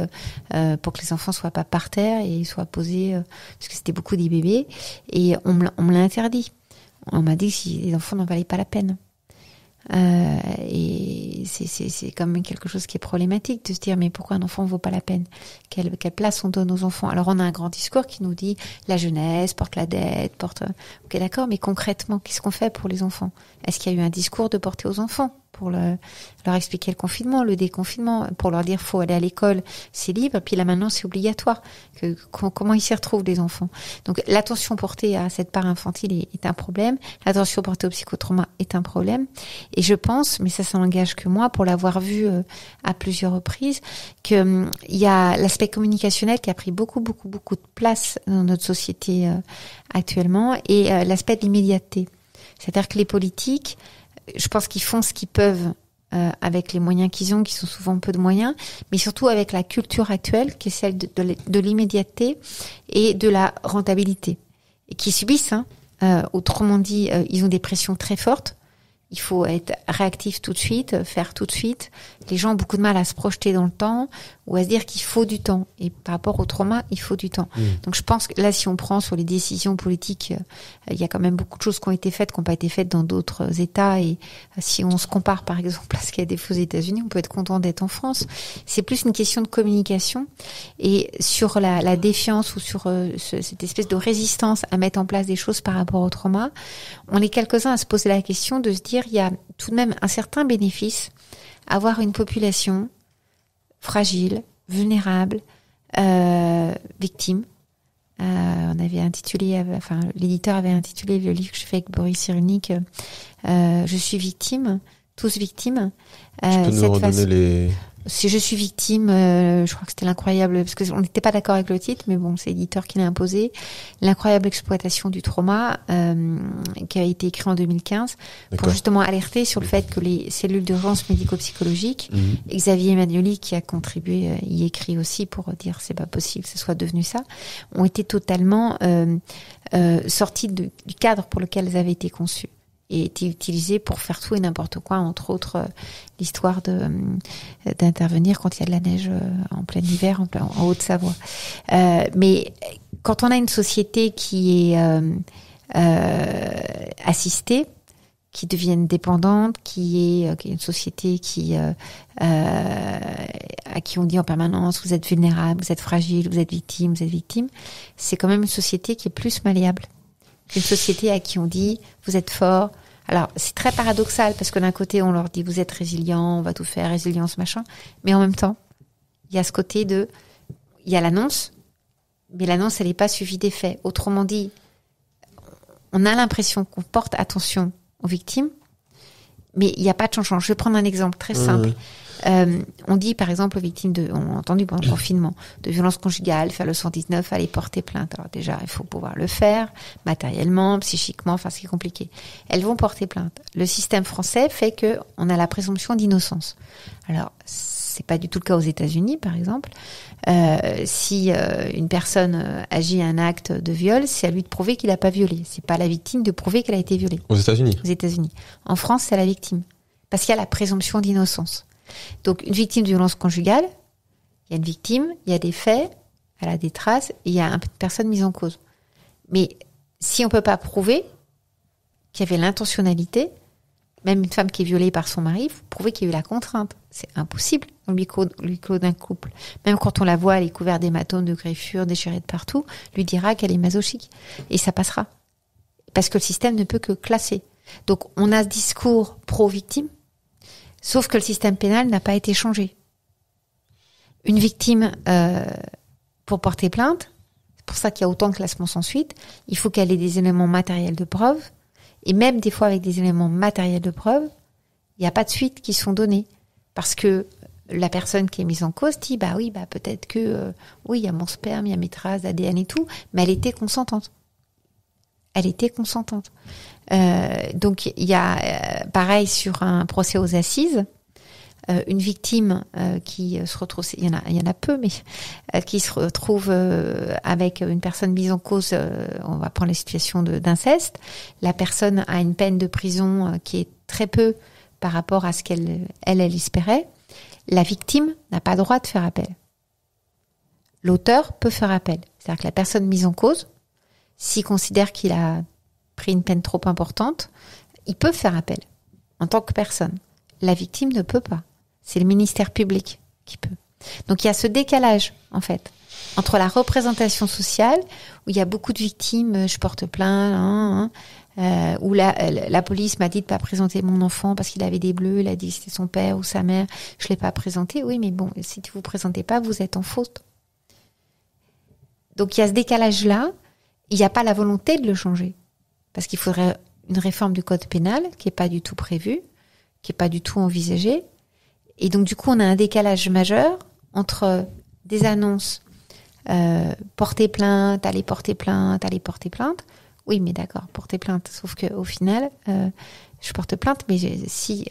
pour que les enfants soient pas par terre et soient posés, parce que c'était beaucoup des bébés, et on me l'a interdit. On m'a dit que les enfants n'en valaient pas la peine. Et c'est quand même quelque chose qui est problématique de se dire, mais pourquoi un enfant ne vaut pas la peine? Quelle place on donne aux enfants? Alors on a un grand discours qui nous dit, la jeunesse porte la dette, porte... Ok, d'accord, mais concrètement, qu'est-ce qu'on fait pour les enfants? Est-ce qu'il y a eu un discours de porter aux enfants pour leur expliquer le confinement, le déconfinement, pour leur dire faut aller à l'école, c'est libre, puis là maintenant c'est obligatoire. Comment ils s'y retrouvent, les enfants? Donc l'attention portée à cette part infantile est un problème, l'attention portée au psychotrauma est un problème, et je pense, mais ça n'engage que moi pour l'avoir vu à plusieurs reprises, qu'il y a l'aspect communicationnel qui a pris beaucoup de place dans notre société actuellement, et l'aspect de l'immédiateté. C'est-à-dire que les politiques, je pense qu'ils font ce qu'ils peuvent avec les moyens qu'ils ont, qui sont souvent peu de moyens, mais surtout avec la culture actuelle, qui est celle de l'immédiateté et de la rentabilité, et qui subissent. Autrement dit, ils ont des pressions très fortes Il faut être réactif tout de suite, faire tout de suite. Les gens ont beaucoup de mal à se projeter dans le temps ou à se dire qu'il faut du temps. Et par rapport au trauma, il faut du temps. Mmh. Donc je pense que là, si on prend sur les décisions politiques, il y a quand même beaucoup de choses qui ont été faites, qui n'ont pas été faites dans d'autres États. Et si on se compare, par exemple, à ce qu'il y a des fausses États-Unis, on peut être content d'être en France. C'est plus une question de communication. Et sur la défiance ou sur cette espèce de résistance à mettre en place des choses par rapport au trauma, on est quelques-uns à se poser la question de se dire il y a tout de même un certain bénéfice à avoir une population fragile, vulnérable, victime. On avait intitulé, enfin l'éditeur avait intitulé le livre que je fais avec Boris Cyrulnik, Je suis victime, tous victimes. Tu peux nous redonner les... Si je suis victime, je crois que c'était l'incroyable, parce qu'on n'était pas d'accord avec le titre, mais bon, c'est l'éditeur qui l'a imposé, l'incroyable exploitation du trauma, qui a été écrit en 2015, pour justement alerter sur le fait que les cellules d'urgence médico-psychologique, Xavier Emmanuelli, qui a contribué, y écrit aussi pour dire c'est pas possible que ce soit devenu ça, ont été totalement sorties du cadre pour lequel elles avaient été conçues. Et était utilisé pour faire tout et n'importe quoi, entre autres l'histoire d'intervenir quand il y a de la neige en plein hiver en Haute-Savoie. Mais quand on a une société qui est assistée, qui deviennent dépendantes, qui est une société qui à qui on dit en permanence vous êtes vulnérable, vous êtes fragile, vous êtes victime, c'est quand même une société qui est plus malléable. Une société à qui on dit « vous êtes fort ». Alors, c'est très paradoxal parce que d'un côté, on leur dit « vous êtes résilient, on va tout faire, résilience, machin ». Mais en même temps, il y a ce côté de... Il y a l'annonce, mais l'annonce, elle n'est pas suivie des faits. Autrement dit, on a l'impression qu'on porte attention aux victimes, mais il n'y a pas de changement. Je vais prendre un exemple très simple. On dit, par exemple, aux victimes on a entendu pendant le confinement, de violences conjugales, faire le 119, aller porter plainte. Alors déjà, il faut pouvoir le faire, matériellement, psychiquement, enfin, c'est compliqué. Elles vont porter plainte. Le système français fait que on a la présomption d'innocence. Alors, c'est pas du tout le cas aux États-Unis, par exemple. Si une personne agit à un acte de viol, c'est à lui de prouver qu'il n'a pas violé. C'est pas à la victime de prouver qu'elle a été violée. Aux États-Unis. Aux États-Unis. En France, c'est à la victime. Parce qu'il y a la présomption d'innocence. Donc, une victime de violence conjugale, il y a une victime, il y a des faits, elle a des traces, et il y a une personne mise en cause. Mais si on ne peut pas prouver qu'il y avait l'intentionnalité, même une femme qui est violée par son mari, il faut prouver qu'il y a eu la contrainte. C'est impossible dans le huis clos d'un couple. Même quand on la voit, elle est couverte d'hématomes, de griffures, déchirée de partout, lui dira qu'elle est masochique. Et ça passera. Parce que le système ne peut que classer. Donc, on a ce discours pro-victime, sauf que le système pénal n'a pas été changé. Une victime, pour porter plainte, c'est pour ça qu'il y a autant de classements sans suite, il faut qu'elle ait des éléments matériels de preuve, et même des fois avec des éléments matériels de preuve, il n'y a pas de suite qui sont données. Parce que la personne qui est mise en cause dit, bah oui, bah peut-être que, oui, il y a mon sperme, il y a mes traces d'ADN et tout, mais elle était consentante. Elle était consentante. Donc il y a pareil sur un procès aux assises, une victime qui se retrouve, il y en a peu, mais qui se retrouve avec une personne mise en cause. On va prendre les situations d'inceste. La personne a une peine de prison qui est très peu par rapport à ce qu'elle elle espérait. La victime n'a pas droit de faire appel. L'auteur peut faire appel, c'est-à-dire que la personne mise en cause, s'il considère qu'il a pris une peine trop importante, il peut faire appel en tant que personne. La victime ne peut pas. C'est le ministère public qui peut. Donc il y a ce décalage, en fait, entre la représentation sociale, où il y a beaucoup de victimes, je porte plainte, où la police m'a dit de ne pas présenter mon enfant parce qu'il avait des bleus, il a dit que c'était son père ou sa mère, je ne l'ai pas présenté. Oui, mais bon, si vous ne vous présentez pas, vous êtes en faute. Donc il y a ce décalage-là, il n'y a pas la volonté de le changer. Parce qu'il faudrait une réforme du code pénal qui n'est pas du tout prévue, qui n'est pas du tout envisagée. Et donc, du coup, on a un décalage majeur entre des annonces porter plainte, aller porter plainte, aller porter plainte. Oui, mais d'accord, porter plainte. Sauf qu'au final, je porte plainte, mais si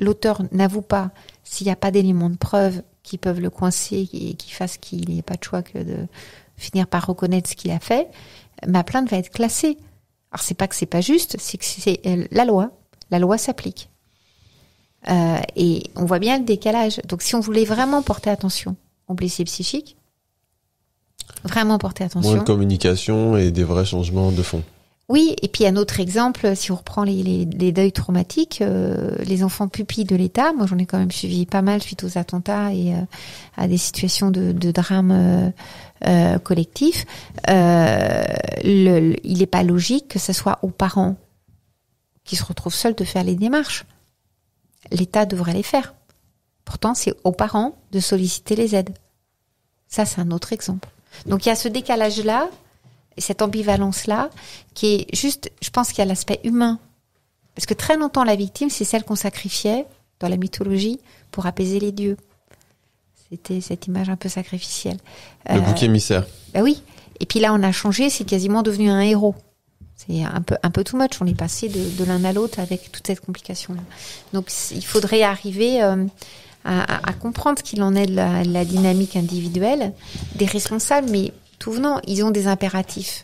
l'auteur n'avoue pas, s'il n'y a pas d'éléments de preuve qui peuvent le coincer et qui fassent qu'il n'y ait pas de choix que de finir par reconnaître ce qu'il a fait, ma plainte va être classée. Alors, c'est pas que c'est pas juste, c'est que c'est la loi. La loi s'applique. Et on voit bien le décalage. Donc, si on voulait vraiment porter attention aux blessés psychiques, vraiment porter attention. Moins de communication et des vrais changements de fond. Oui, et puis un autre exemple, si on reprend les deuils traumatiques, les enfants pupilles de l'État, moi j'en ai quand même suivi pas mal suite aux attentats et à des situations de drame collectif, il n'est pas logique que ce soit aux parents qui se retrouvent seuls de faire les démarches. L'État devrait les faire. Pourtant, c'est aux parents de solliciter les aides. Ça, c'est un autre exemple. Donc il y a ce décalage-là, cette ambivalence-là, qui est juste, je pense qu'il y a l'aspect humain. Parce que très longtemps, la victime, c'est celle qu'on sacrifiait dans la mythologie pour apaiser les dieux. C'était cette image un peu sacrificielle. Le bouc émissaire. Bah oui. Et puis là, on a changé, c'est quasiment devenu un héros. C'est un peu too much, on est passé de l'un à l'autre avec toute cette complication-là. Donc il faudrait arriver à comprendre qu'il en est de la dynamique individuelle, des responsables, mais tout venant, ils ont des impératifs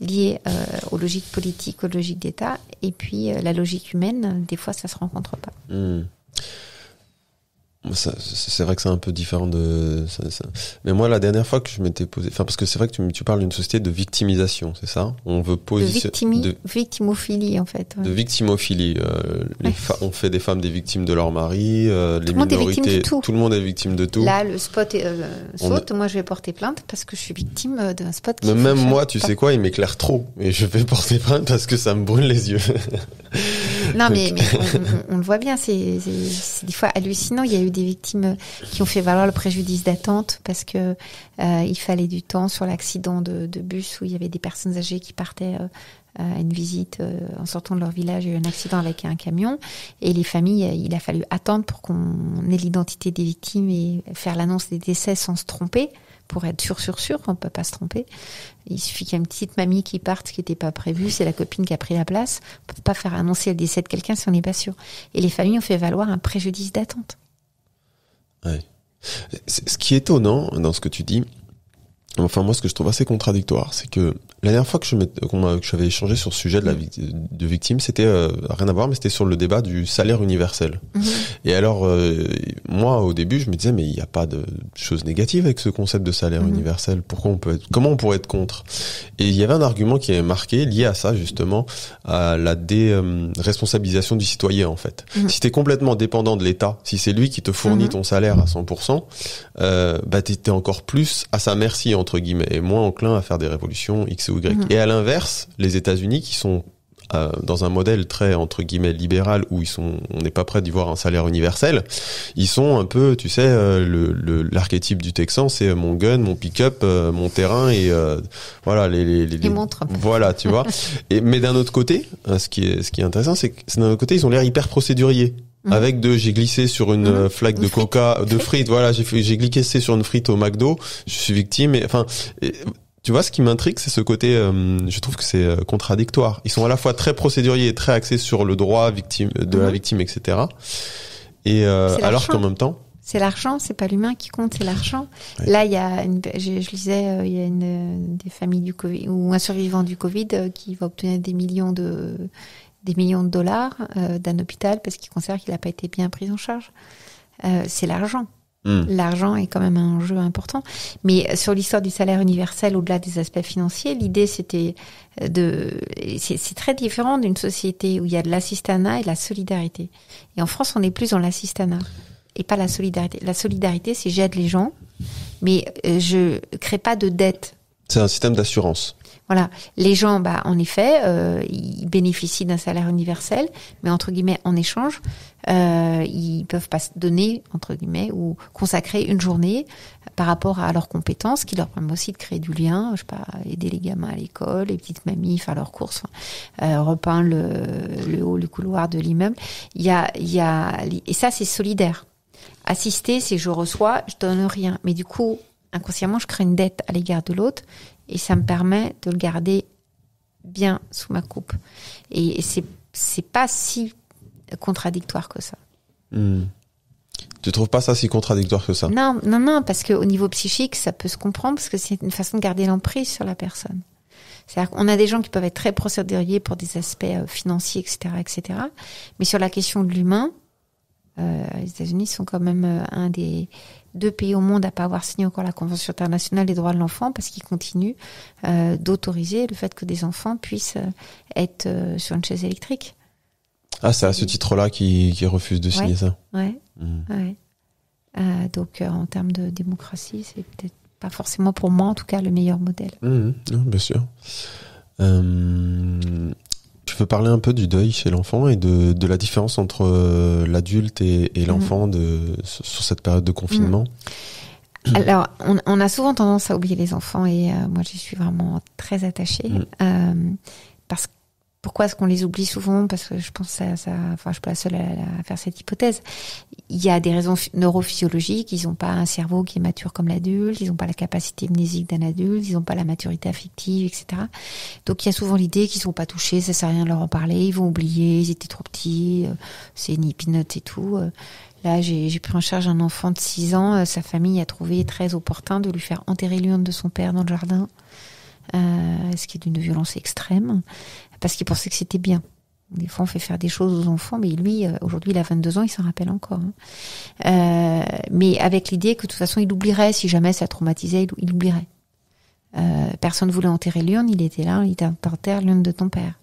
liés aux logiques politiques, aux logiques d'État, et puis la logique humaine, des fois, ça se rencontre pas. Mmh. C'est vrai que c'est un peu différent de... Mais moi, la dernière fois que je m'étais posé... Enfin, parce que c'est vrai que tu parles d'une société de victimisation, c'est ça? On veut positionner... Victimophilie, en fait. Ouais. De victimophilie. Ouais. On fait des femmes des victimes de leur mari, les minorités... Tout le monde est victime de tout. Là, le spot saute, moi je vais porter plainte parce que je suis victime d'un spot qui... Mais même moi, tu sais quoi, il m'éclaire trop. Et je vais porter plainte parce que ça me brûle les yeux. Non, mais on le voit bien, c'est des fois hallucinant. Il y a eu des victimes qui ont fait valoir le préjudice d'attente parce que il fallait du temps sur l'accident de bus où il y avait des personnes âgées qui partaient à une visite en sortant de leur village. Il y a eu un accident avec un camion et les familles, il a fallu attendre pour qu'on ait l'identité des victimes et faire l'annonce des décès sans se tromper. Pour être sûr, on ne peut pas se tromper. Il suffit qu'il y ait une petite mamie qui parte, qui n'était pas prévue, c'est la copine qui a pris la place. On ne peut pas faire annoncer le décès de quelqu'un si on n'est pas sûr. Et les familles ont fait valoir un préjudice d'attente. Ouais. Ce qui est étonnant dans ce que tu dis, enfin moi ce que je trouve assez contradictoire, c'est que la dernière fois que j'avais échangé sur le sujet de la victime, c'était rien à voir, mais c'était sur le débat du salaire universel. Mmh. Et alors moi au début je me disais mais il n'y a pas de chose négative avec ce concept de salaire universel. Pourquoi on peut être, comment on pourrait être contre? Et il y avait un argument qui est marqué lié à ça justement, à la déresponsabilisation du citoyen en fait. Si t'es complètement dépendant de l'État, si c'est lui qui te fournit ton salaire à 100%, bah t'es encore plus à sa merci entre guillemets et moins enclin à faire des révolutions X ou Y. Et à l'inverse, les États-Unis qui sont dans un modèle très entre guillemets libéral où on n'est pas prêt d'y voir un salaire universel, ils sont un peu, tu sais, l'archétype du Texan, c'est mon gun, mon pick-up, mon terrain et voilà les montres. Voilà, tu vois. Et mais d'un autre côté, ce qui est intéressant, c'est que d'un autre côté, ils ont l'air hyper procéduriers. Avec j'ai glissé sur une flaque de coca, de frites, voilà, j'ai glissé sur une frite au McDo, je suis victime, et enfin, tu vois, ce qui m'intrigue, c'est ce côté, je trouve que c'est contradictoire. Ils sont à la fois très procéduriers et très axés sur le droit de la victime, etc. Et alors qu'en même temps... C'est l'argent, c'est pas l'humain qui compte, c'est l'argent. Oui. Là, il y a je lisais, il y a des familles du Covid, ou un survivant du Covid qui va obtenir des millions de dollars d'un hôpital parce qu'il considère qu'il n'a pas été bien pris en charge. C'est l'argent. L'argent est quand même un enjeu important. Mais sur l'histoire du salaire universel, au-delà des aspects financiers, l'idée c'était c'est très différent d'une société où il y a de l'assistanat et de la solidarité. Et en France, on est plus dans l'assistanat et pas la solidarité. La solidarité, c'est j'aide les gens, mais je crée pas de dette. C'est un système d'assurance. Voilà, les gens, bah, en effet, ils bénéficient d'un salaire universel, mais entre guillemets, en échange, ils peuvent pas se donner, entre guillemets, ou consacrer une journée par rapport à leurs compétences, qui leur permet aussi de créer du lien, je sais pas, aider les gamins à l'école, les petites mamies, faire leurs courses, repeindre le haut, le couloir de l'immeuble. Et ça, c'est solidaire. Assister, c'est je reçois, je donne rien. Mais du coup, inconsciemment, je crée une dette à l'égard de l'autre. Et ça me permet de le garder bien sous ma coupe. Et c'est pas si contradictoire que ça. Tu trouves pas ça si contradictoire que ça? Non, parce qu'au niveau psychique, ça peut se comprendre, parce que c'est une façon de garder l'emprise sur la personne. C'est-à-dire qu'on a des gens qui peuvent être très procéduriers pour des aspects financiers, etc., etc. Mais sur la question de l'humain, les États-Unis sont quand même un des deux pays au monde à pas avoir signé encore la Convention internationale des droits de l'enfant, parce qu'ils continuent d'autoriser le fait que des enfants puissent être sur une chaise électrique. Ah, c'est à ce titre-là qu'ils refusent de signer ça. Ouais. Mmh. Ouais. Donc, en termes de démocratie, c'est peut-être pas forcément pour moi, en tout cas, le meilleur modèle. Mmh, bien sûr. Je veux parler un peu du deuil chez l'enfant et de la différence entre l'adulte et l'enfant sur cette période de confinement. Mmh. Alors, on a souvent tendance à oublier les enfants et moi, j'y suis vraiment très attachée. Mmh. Parce que pourquoi est-ce qu'on les oublie souvent? Parce que je pense que enfin, je suis pas la seule à faire cette hypothèse. Il y a des raisons neurophysiologiques. Ils n'ont pas un cerveau qui est mature comme l'adulte. Ils n'ont pas la capacité amnésique d'un adulte. Ils n'ont pas la maturité affective, etc. Donc, il y a souvent l'idée qu'ils ne sont pas touchés. Ça ne sert à rien de leur en parler. Ils vont oublier. Ils étaient trop petits. C'est une épinote et tout. Là, j'ai pris en charge un enfant de 6 ans. Sa famille a trouvé très opportun de lui faire enterrer l'urne de son père dans le jardin. Ce qui est d'une violence extrême, parce qu'il pensait que c'était bien. Des fois, on fait faire des choses aux enfants, mais lui, aujourd'hui, il a 22 ans, il s'en rappelle encore. Hein. Mais avec l'idée que, de toute façon, il oublierait. Si jamais ça traumatisait, il oublierait. Personne ne voulait enterrer l'urne, il était là, il t'enterre l'urne de ton père.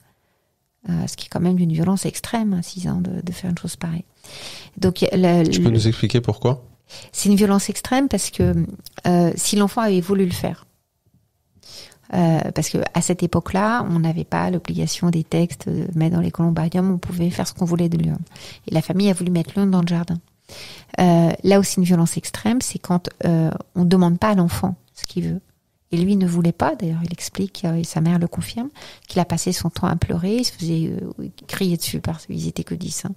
Ce qui est quand même d'une violence extrême, à 6 ans, de faire une chose pareille. Donc, tu peux nous expliquer pourquoi? C'est une violence extrême parce que si l'enfant avait voulu le faire, parce que à cette époque-là, on n'avait pas l'obligation des textes de mettre dans les columbariums, on pouvait faire ce qu'on voulait de l'urne. Et la famille a voulu mettre l'urne dans le jardin. Là aussi, une violence extrême, c'est quand on ne demande pas à l'enfant ce qu'il veut. Et lui ne voulait pas, d'ailleurs il explique, et sa mère le confirme, qu'il a passé son temps à pleurer, il se faisait crier dessus, ils étaient que 10, hein,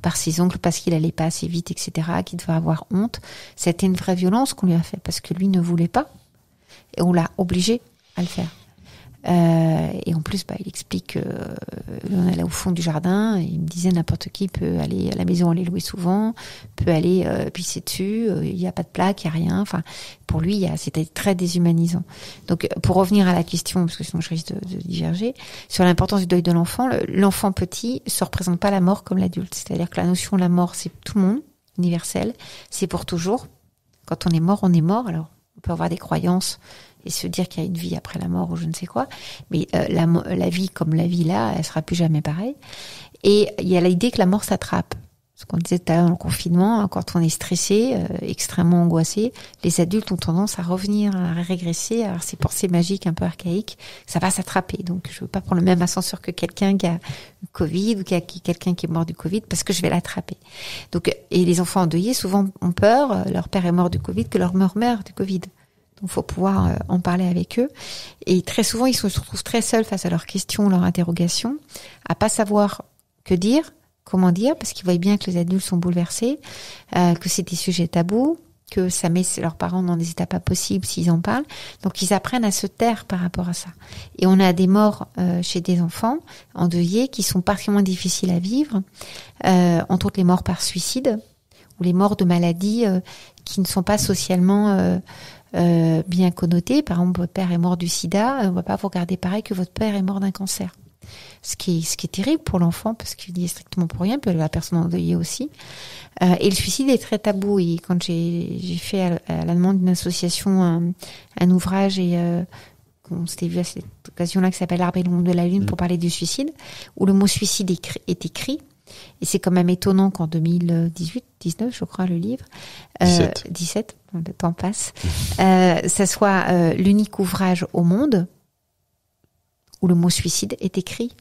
par ses oncles, parce qu'il n'allait pas assez vite, etc., qu'il devait avoir honte. C'était une vraie violence qu'on lui a fait, parce que lui ne voulait pas, et on l'a obligé à le faire. Et en plus, il explique qu'on allait au fond du jardin, et il me disait n'importe qui peut aller à la maison, on les louer souvent, peut aller pisser dessus, il n'y a pas de plaque, il n'y a rien. Enfin, pour lui, c'était très déshumanisant. Donc, pour revenir à la question, parce que sinon je risque de diverger, sur l'importance du deuil de l'enfant, l'enfant petit ne se représente pas la mort comme l'adulte. C'est-à-dire que la notion de la mort, c'est tout le monde, universel, c'est pour toujours. Quand on est mort, alors on peut avoir des croyances et se dire qu'il y a une vie après la mort ou je ne sais quoi, mais la vie comme la vie là, elle sera plus jamais pareille. Et il y a l'idée que la mort s'attrape. Ce qu'on disait tout à l'heure dans le confinement, quand on est stressé, extrêmement angoissé, les adultes ont tendance à revenir, à régresser, à avoir ces pensées magiques un peu archaïques, ça va s'attraper. Donc je ne veux pas prendre le même ascenseur que quelqu'un qui a eu Covid ou quelqu'un qui est mort du Covid, parce que je vais l'attraper. Donc, et les enfants endeuillés souvent ont peur, leur père est mort du Covid, que leur mère meurt du Covid. Donc, faut pouvoir en parler avec eux. Et très souvent, ils se retrouvent très seuls face à leurs questions, leurs interrogations, à pas savoir que dire, comment dire, parce qu'ils voient bien que les adultes sont bouleversés, que c'est des sujets tabous, que ça met leurs parents dans des états pas possibles s'ils en parlent. Donc, ils apprennent à se taire par rapport à ça. Et on a des morts chez des enfants endeuillés qui sont particulièrement difficiles à vivre, entre autres les morts par suicide ou les morts de maladies qui ne sont pas socialement bien connoté. Par exemple, votre père est mort du sida, on ne va pas vous regarder pareil que votre père est mort d'un cancer. Ce qui est terrible pour l'enfant, parce qu'il n'y est strictement pour rien, puis la personne endeuillée aussi. Et le suicide est très tabou. Et quand j'ai fait à la demande d'une association un ouvrage et on s'était vu à cette occasion-là qui s'appelle L'Arbre et l'ombre de la lune pour parler du suicide, où le mot suicide est écrit. Et c'est quand même étonnant qu'en 2018, 19 je crois le livre, 17, le temps passe, ça soit l'unique ouvrage au monde où le mot suicide est écrit.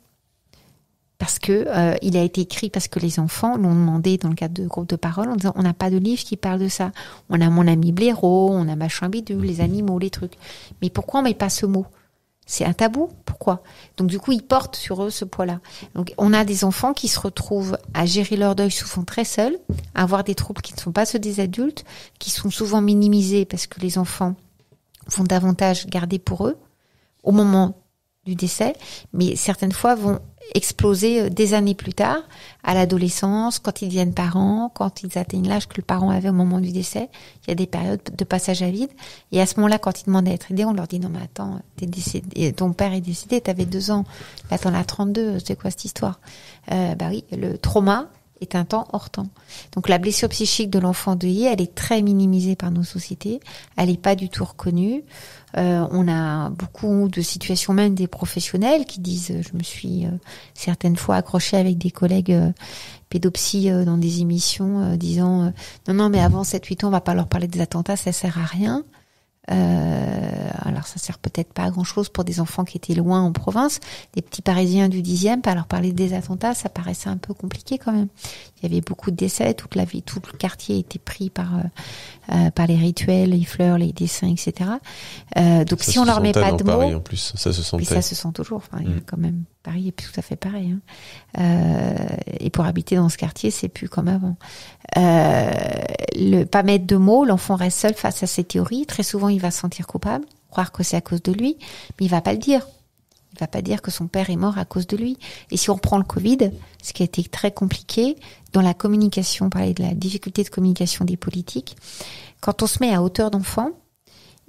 Parce que il a été écrit parce que les enfants l'ont demandé dans le cadre de groupes de parole en disant on n'a pas de livre qui parle de ça. On a Mon ami Blaireau, on a machin bidule, les animaux, les trucs. Mais pourquoi on met pas ce mot ? C'est un tabou. Pourquoi? Donc du coup, ils portent sur eux ce poids-là. Donc on a des enfants qui se retrouvent à gérer leur deuil souvent très seuls, à avoir des troubles qui ne sont pas ceux des adultes, qui sont souvent minimisés parce que les enfants vont davantage garder pour eux au moment du décès, mais certaines fois vont exploser des années plus tard, à l'adolescence, quand ils deviennent parents, quand ils atteignent l'âge que le parent avait au moment du décès. Il y a des périodes de passage à vide. Et à ce moment-là, quand ils demandent à être aidés, on leur dit « Non mais attends, t'es décédé, ton père est décédé, t'avais 2 ans, là t'en as 32, c'est quoi cette histoire ?» Bah oui, le trauma est un temps hors temps. Donc la blessure psychique de l'enfant deuillé, elle est très minimisée par nos sociétés, elle n'est pas du tout reconnue. On a beaucoup de situations, même des professionnels qui disent, je me suis certaines fois accrochée avec des collègues pédopsie dans des émissions, disant non mais avant 7-8 ans, on va pas leur parler des attentats, ça sert à rien. Alors ça sert peut-être pas à grand chose pour des enfants qui étaient loin en province, des petits parisiens du 10e, pas leur parler des attentats, ça paraissait un peu compliqué quand même. Il y avait beaucoup de décès, toute la vie, tout le quartier était pris par les rituels, les fleurs, les dessins, etc. Donc si on leur met pas de mots, Paris, en plus, ça se sentait. Et ça se sent toujours. Enfin, quand même, Paris est tout à fait pareil. Hein. Et pour habiter dans ce quartier, c'est plus comme avant. Pas mettre de mots, l'enfant reste seul face à ses théories. Très souvent, il va se sentir coupable, croire que c'est à cause de lui, mais il va pas le dire. Il va pas dire que son père est mort à cause de lui. Et si on reprend le Covid, ce qui a été très compliqué dans la communication, on parlait de la difficulté de communication des politiques, quand on se met à hauteur d'enfant,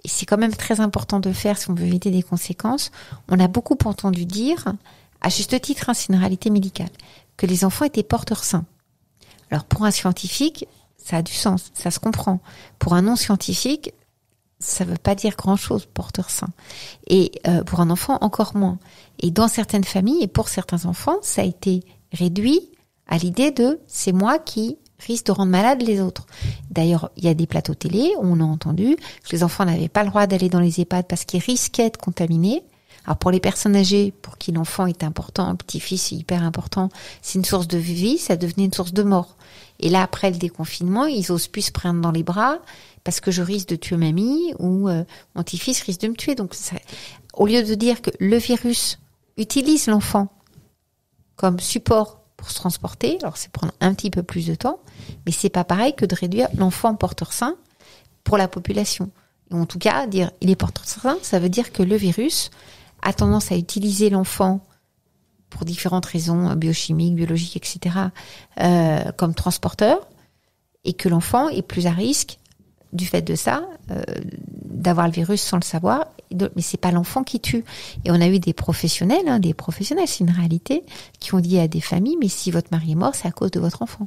et c'est quand même très important de le faire si on veut éviter des conséquences, on a beaucoup entendu dire, à juste titre, hein, c'est une réalité médicale, que les enfants étaient porteurs sains. Alors pour un scientifique, ça a du sens, ça se comprend. Pour un non-scientifique, ça veut pas dire grand-chose, porteur sain. Et pour un enfant, encore moins. Et dans certaines familles, et pour certains enfants, ça a été réduit à l'idée de « c'est moi qui risque de rendre malade les autres ». D'ailleurs, il y a des plateaux télé, on a entendu que les enfants n'avaient pas le droit d'aller dans les EHPAD parce qu'ils risquaient de contaminer. Alors pour les personnes âgées, pour qui l'enfant est important, un petit-fils est hyper important, c'est une source de vie, ça devenait une source de mort. Et là, après le déconfinement, ils osent plus se prendre dans les bras parce que je risque de tuer mamie ou mon petit-fils risque de me tuer. Donc, ça, au lieu de dire que le virus utilise l'enfant comme support pour se transporter, alors c'est prendre un petit peu plus de temps, mais c'est pas pareil que de réduire l'enfant porteur sain pour la population. Et en tout cas, dire il est porteur sain, ça veut dire que le virus a tendance à utiliser l'enfant pour différentes raisons biochimiques, biologiques, etc., comme transporteur, et que l'enfant est plus à risque du fait de ça, d'avoir le virus sans le savoir. Mais c'est pas l'enfant qui tue. Et on a eu des professionnels, c'est une réalité, qui ont dit à des familles, mais si votre mari est mort, c'est à cause de votre enfant.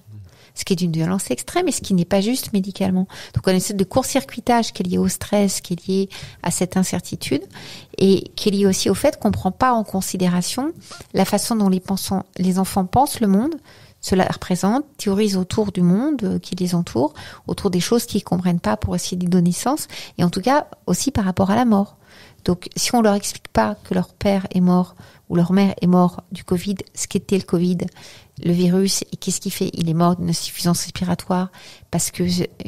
Ce qui est d'une violence extrême et ce qui n'est pas juste médicalement. Donc on a une sorte de court-circuitage qui est lié au stress, qui est lié à cette incertitude et qui est lié aussi au fait qu'on ne prend pas en considération la façon dont les enfants pensent le monde, cela représente, théorisent autour du monde qui les entoure, autour des choses qu'ils ne comprennent pas pour essayer d'y donner sens et en tout cas aussi par rapport à la mort. Donc si on ne leur explique pas que leur père est mort ou leur mère est mort du Covid, ce qu'était le Covid, le virus, et qu'est-ce qu'il fait? Il est mort d'une insuffisance respiratoire parce que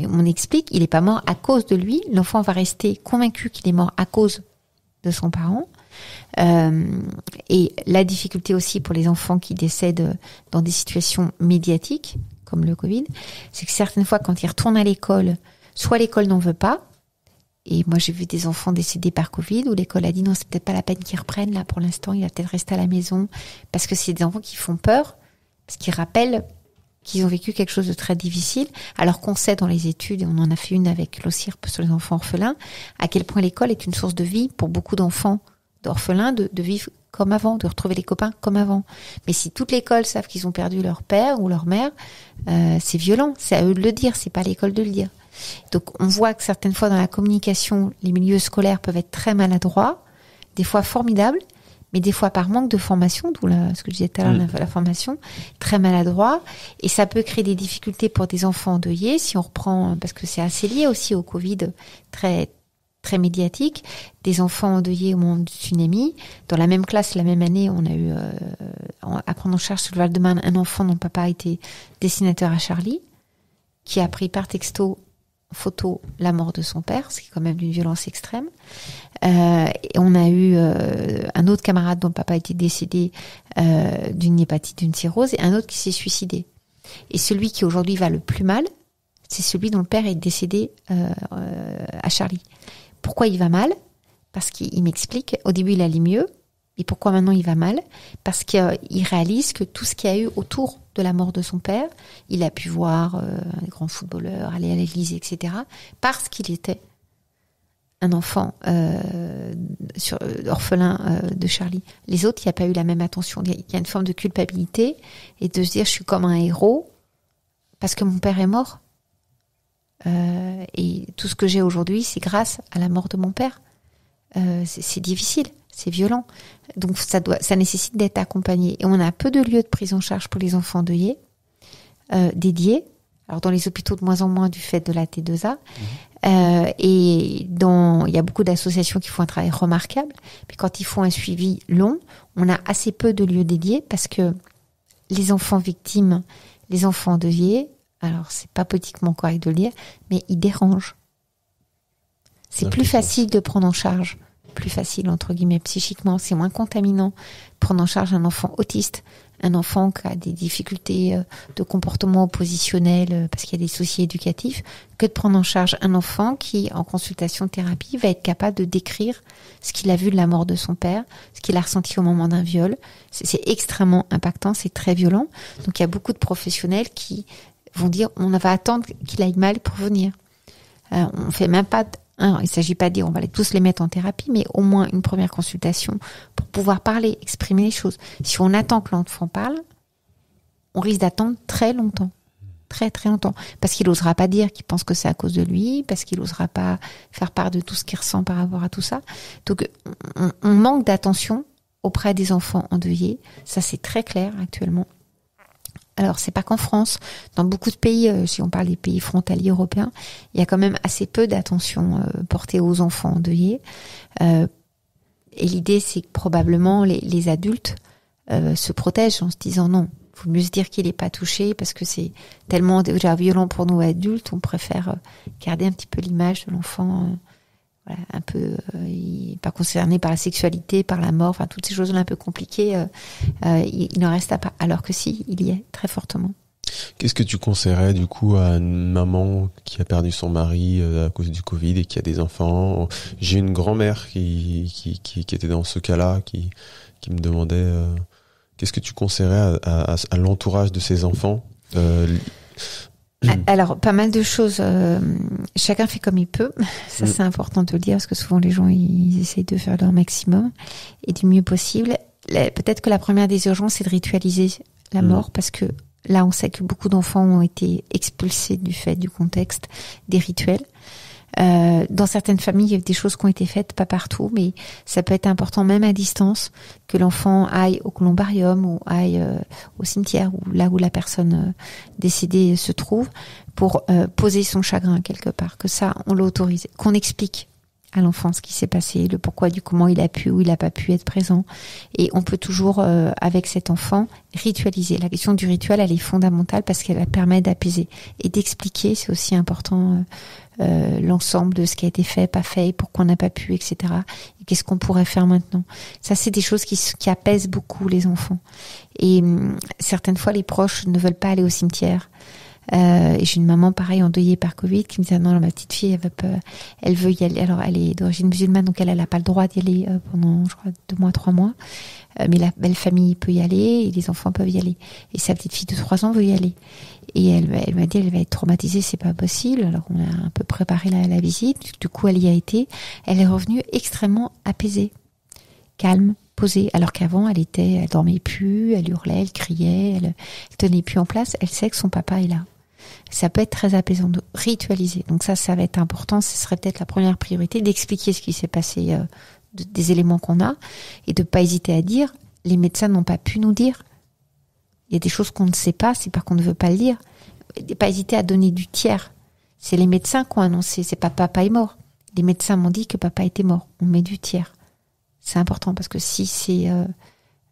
on explique, il n'est pas mort à cause de lui. L'enfant va rester convaincu qu'il est mort à cause de son parent. Et la difficulté aussi pour les enfants qui décèdent dans des situations médiatiques, comme le Covid, c'est que certaines fois, quand ils retournent à l'école, soit l'école n'en veut pas, et moi, j'ai vu des enfants décédés par Covid où l'école a dit non, c'est peut-être pas la peine qu'ils reprennent là pour l'instant, il va peut-être rester à la maison parce que c'est des enfants qui font peur, parce qu'ils rappellent qu'ils ont vécu quelque chose de très difficile, alors qu'on sait dans les études, et on en a fait une avec l'OCIRP sur les enfants orphelins, à quel point l'école est une source de vie pour beaucoup d'enfants d'orphelins, de vivre comme avant, de retrouver les copains comme avant. Mais si toute l'école savent qu'ils ont perdu leur père ou leur mère, c'est violent, c'est à eux de le dire, c'est pas à l'école de le dire. Donc on voit que certaines fois dans la communication, les milieux scolaires peuvent être très maladroits, des fois formidables, mais des fois par manque de formation, d'où ce que je disais tout à l'heure, la formation, très maladroit, et ça peut créer des difficultés pour des enfants endeuillés, si on reprend, parce que c'est assez lié aussi au Covid, très, très médiatique, des enfants endeuillés au moment du tsunami, dans la même classe, la même année, on a eu à prendre en charge sur le Val-de-Marne un enfant dont papa était dessinateur à Charlie, qui a pris par texto, photo, la mort de son père, ce qui est quand même d'une violence extrême. Et on a eu un autre camarade dont le papa était décédé d'une hépatite, d'une cirrhose, et un autre qui s'est suicidé. Et celui qui aujourd'hui va le plus mal, c'est celui dont le père est décédé à Charlie. Pourquoi il va mal ? Parce qu'il m'explique, au début il allait mieux, Et pourquoi maintenant il va mal ? Parce qu'il réalise que tout ce qu'il y a eu autour de la mort de son père, il a pu voir des grands footballeurs aller à l'église, etc. Parce qu'il était un enfant orphelin de Charlie. Les autres, il n'y a pas eu la même attention. Il y a une forme de culpabilité et de se dire je suis comme un héros parce que mon père est mort. Et tout ce que j'ai aujourd'hui, c'est grâce à la mort de mon père. C'est difficile. C'est violent. Donc, ça nécessite d'être accompagné. Et on a peu de lieux de prise en charge pour les enfants endeuillés, dédiés. Alors, dans les hôpitaux, de moins en moins du fait de la T2A. Et il y a beaucoup d'associations qui font un travail remarquable. Puis quand ils font un suivi long, on a assez peu de lieux dédiés parce que les enfants victimes, les enfants endeuillés, alors c'est pas politiquement correct de le dire, mais ils dérangent. C'est plus facile de prendre en charge. Plus facile, entre guillemets, psychiquement, c'est moins contaminant. Prendre en charge un enfant autiste, un enfant qui a des difficultés de comportement oppositionnel parce qu'il y a des soucis éducatifs, que de prendre en charge un enfant qui, en consultation thérapie, va être capable de décrire ce qu'il a vu de la mort de son père, ce qu'il a ressenti au moment d'un viol. C'est extrêmement impactant, c'est très violent. Donc il y a beaucoup de professionnels qui vont dire on va attendre qu'il aille mal pour venir. On ne fait même pas... Alors, il ne s'agit pas de dire on va tous les mettre en thérapie, mais au moins une première consultation pour pouvoir parler, exprimer les choses. Si on attend que l'enfant parle, on risque d'attendre très longtemps. Très, très longtemps. Parce qu'il n'osera pas dire qu'il pense que c'est à cause de lui, parce qu'il n'osera pas faire part de tout ce qu'il ressent par rapport à tout ça. Donc, on manque d'attention auprès des enfants endeuillés. Ça, c'est très clair actuellement. Alors, c'est pas qu'en France. Dans beaucoup de pays, si on parle des pays frontaliers européens, il y a quand même assez peu d'attention portée aux enfants endeuillés. Et l'idée, c'est que probablement les adultes se protègent en se disant non. Il faut mieux se dire qu'il n'est pas touché parce que c'est tellement déjà violent pour nous adultes. On préfère garder un petit peu l'image de l'enfant voilà, un peu pas concerné par la sexualité, par la mort, enfin toutes ces choses-là un peu compliquées, il n'en reste pas. Alors que si, il y est très fortement. Qu'est-ce que tu conseillerais du coup à une maman qui a perdu son mari à cause du Covid et qui a des enfants ? J'ai une grand-mère qui était dans ce cas-là, qui me demandait qu'est-ce que tu conseillerais à l'entourage de ses enfants ? Alors, pas mal de choses. Chacun fait comme il peut. Ça, c'est important de le dire parce que souvent les gens, ils essayent de faire leur maximum et du mieux possible. Peut-être que la première des urgences, c'est de ritualiser la mort parce que là, on sait que beaucoup d'enfants ont été expulsés du fait du contexte des rituels. Dans certaines familles, il y a des choses qui ont été faites, pas partout, mais ça peut être important même à distance que l'enfant aille au columbarium ou aille au cimetière ou là où la personne décédée se trouve pour poser son chagrin quelque part, que ça on l'autorise, qu'on explique à l'enfant ce qui s'est passé, le pourquoi du comment il a pu ou il n'a pas pu être présent. Et on peut toujours, avec cet enfant, ritualiser. La question du rituel, elle est fondamentale parce qu'elle permet d'apaiser. Et d'expliquer, c'est aussi important, l'ensemble de ce qui a été fait, pas fait, pourquoi on n'a pas pu, etc. Et qu'est-ce qu'on pourrait faire maintenant. Ça, c'est des choses qui apaisent beaucoup les enfants. Et certaines fois, les proches ne veulent pas aller au cimetière. Et j'ai une maman pareil endeuillée par Covid qui me dit non, ma petite fille elle veut y aller. Alors elle est d'origine musulmane, donc elle n'a pas le droit d'y aller pendant je crois 2 mois, 3 mois, mais la belle famille peut y aller et les enfants peuvent y aller et sa petite fille de 3 ans veut y aller et elle m'a dit elle va être traumatisée, c'est pas possible. Alors on a un peu préparé la visite, du coup elle y a été, elle est revenue extrêmement apaisée, calme, posée, alors qu'avant elle dormait plus, elle hurlait, elle criait, elle tenait plus en place. Elle sait que son papa est là. Ça peut être très apaisant de ritualiser. Donc ça va être important. Ce serait peut-être la première priorité d'expliquer ce qui s'est passé, des éléments qu'on a, et de pas hésiter à dire. Les médecins n'ont pas pu nous dire. Il y a des choses qu'on ne sait pas, c'est parce qu'on ne veut pas le dire. Et pas hésiter à donner du tiers. C'est les médecins qui ont annoncé. C'est pas papa est mort. Les médecins m'ont dit que papa était mort. On met du tiers. C'est important parce que si c'est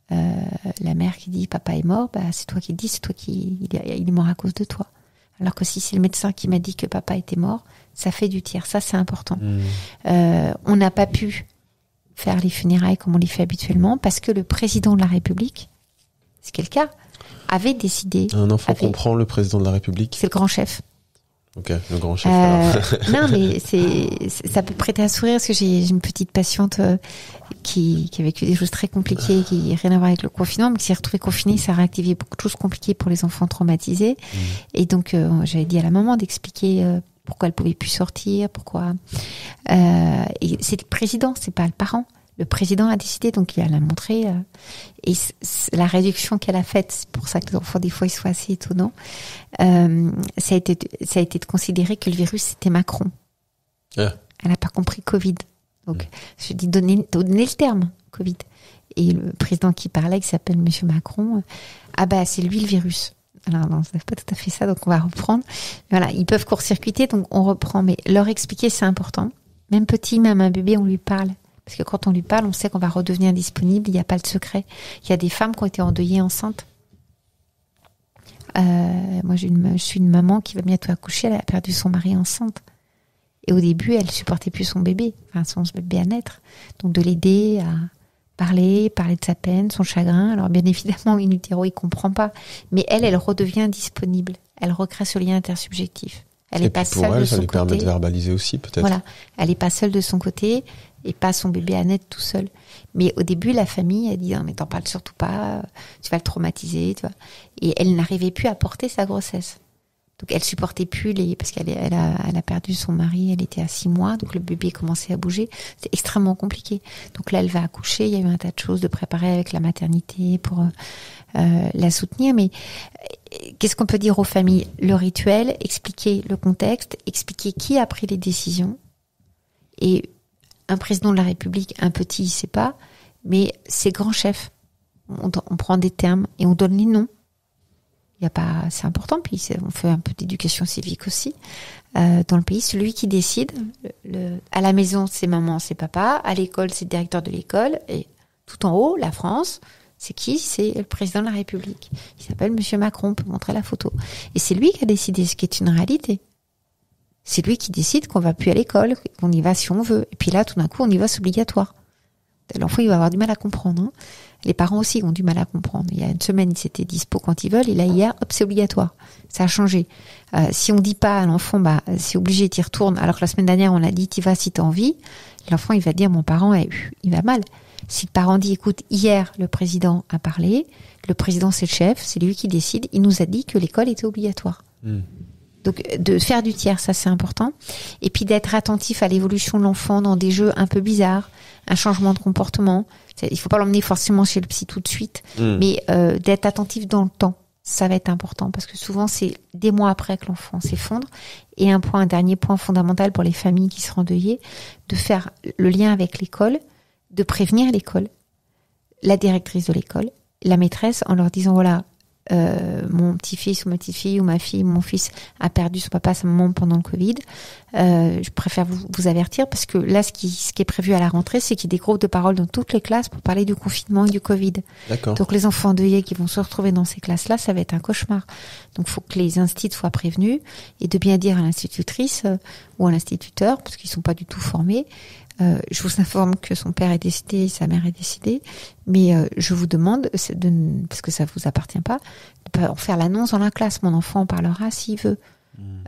la mère qui dit papa est mort, bah c'est toi qui le dis, c'est toi qui il est mort à cause de toi. Alors que si c'est le médecin qui m'a dit que papa était mort, ça fait du tiers. Ça, c'est important. On n'a pas pu faire les funérailles comme on les fait habituellement parce que le président de la République, c'est quel cas, avait décidé... Un enfant comprend le président de la République. C'est le grand chef. Ok, le grand chef. Non, mais ça peut prêter à sourire parce que j'ai une petite patiente qui a vécu des choses très compliquées, qui n'a rien à voir avec le confinement, mais qui s'est retrouvée confinée, ça a réactivé beaucoup de choses compliquées pour les enfants traumatisés. Mmh. Et donc, j'avais dit à la maman d'expliquer pourquoi elle pouvait plus sortir, pourquoi. Et c'est le président, c'est pas le parent. Le président a décidé, donc il a la montré. Et la réduction qu'elle a faite, c'est pour ça que les enfants, des fois, ils sont assez étonnants. Ça a été de considérer que le virus, c'était Macron. Ah. Elle n'a pas compris Covid. Donc, je dis, donnez le terme, Covid. Et le président qui parlait, qui s'appelle Monsieur Macron, ah bah, c'est lui le virus. Alors, non, c'est pas tout à fait ça, donc on va reprendre. Voilà, ils peuvent court-circuiter, donc on reprend. Mais leur expliquer, c'est important. Même petit, même un bébé, on lui parle. Parce que quand on lui parle, on sait qu'on va redevenir disponible, il n'y a pas de secret. Il y a des femmes qui ont été endeuillées enceintes. Moi, je suis une maman qui va bientôt accoucher, elle a perdu son mari enceinte. Et au début, elle ne supportait plus son bébé, enfin son bébé à naître. Donc de l'aider à parler de sa peine, son chagrin. Alors bien évidemment, in utero, il ne comprend pas. Mais elle redevient disponible. Elle recrée ce lien intersubjectif. Elle n'est pas seule de son côté. Ça lui permet de verbaliser aussi, peut-être. Voilà, elle n'est pas seule de son côté. Et pas son bébé à naître tout seul. Mais au début, la famille, elle dit « Non, mais t'en parles surtout pas, tu vas le traumatiser. » Et elle n'arrivait plus à porter sa grossesse. Donc, elle supportait plus parce qu'elle a perdu son mari, elle était à 6 mois, donc le bébé commençait à bouger. C'était extrêmement compliqué. Donc là, elle va accoucher, il y a eu un tas de choses de préparer avec la maternité pour la soutenir. Mais qu'est-ce qu'on peut dire aux familles? Le rituel, expliquer le contexte, expliquer qui a pris les décisions. Et un président de la République, un petit, il ne sait pas, mais c'est grand chef. On prend des termes et on donne les noms. Il y a pas, c'est important, puis on fait un peu d'éducation civique aussi dans le pays. Celui qui décide, à la maison, c'est maman, c'est papa, à l'école, c'est le directeur de l'école, et tout en haut, la France, c'est qui? C'est le président de la République. Il s'appelle Monsieur Macron, on peut montrer la photo. Et c'est lui qui a décidé, ce qui est une réalité. C'est lui qui décide qu'on va plus à l'école, qu'on y va si on veut. Et puis là, tout d'un coup, on y va, c'est obligatoire. L'enfant, il va avoir du mal à comprendre. Hein. Les parents aussi ont du mal à comprendre. Il y a une semaine, ils étaient dispo quand ils veulent. Et là, hier, hop, c'est obligatoire. Ça a changé. Si on dit pas à l'enfant, bah, c'est obligé, t'y retournes. Alors que la semaine dernière, on a dit, t'y vas si t'as envie. L'enfant, il va dire, mon parent, il va mal. Si le parent dit, écoute, hier, le président a parlé. Le président, c'est le chef. C'est lui qui décide. Il nous a dit que l'école était obligatoire. Mmh. Donc, de faire du tiers, ça c'est important. Et puis d'être attentif à l'évolution de l'enfant dans des jeux un peu bizarres, un changement de comportement. Il faut pas l'emmener forcément chez le psy tout de suite, mais d'être attentif dans le temps, ça va être important. Parce que souvent, c'est des mois après que l'enfant s'effondre. Et un dernier point fondamental pour les familles qui seront endeuillées, de faire le lien avec l'école, de prévenir l'école, la directrice de l'école, la maîtresse, en leur disant, voilà, mon petit-fils ou ma petite-fille ou ma fille ou mon fils a perdu son papa, sa maman pendant le Covid, je préfère vous avertir parce que là ce qui est prévu à la rentrée, c'est qu'il y ait des groupes de parole dans toutes les classes pour parler du confinement et du Covid. D'accord. Donc les enfants endeuillés qui vont se retrouver dans ces classes-là, ça va être un cauchemar. Donc il faut que les instituts soient prévenus et de bien dire à l'institutrice ou à l'instituteur, parce qu'ils ne sont pas du tout formés, je vous informe que son père est décédé, sa mère est décédée, mais je vous demande, parce que ça vous appartient pas, de pas en faire l'annonce dans la classe. Mon enfant en parlera s'il veut,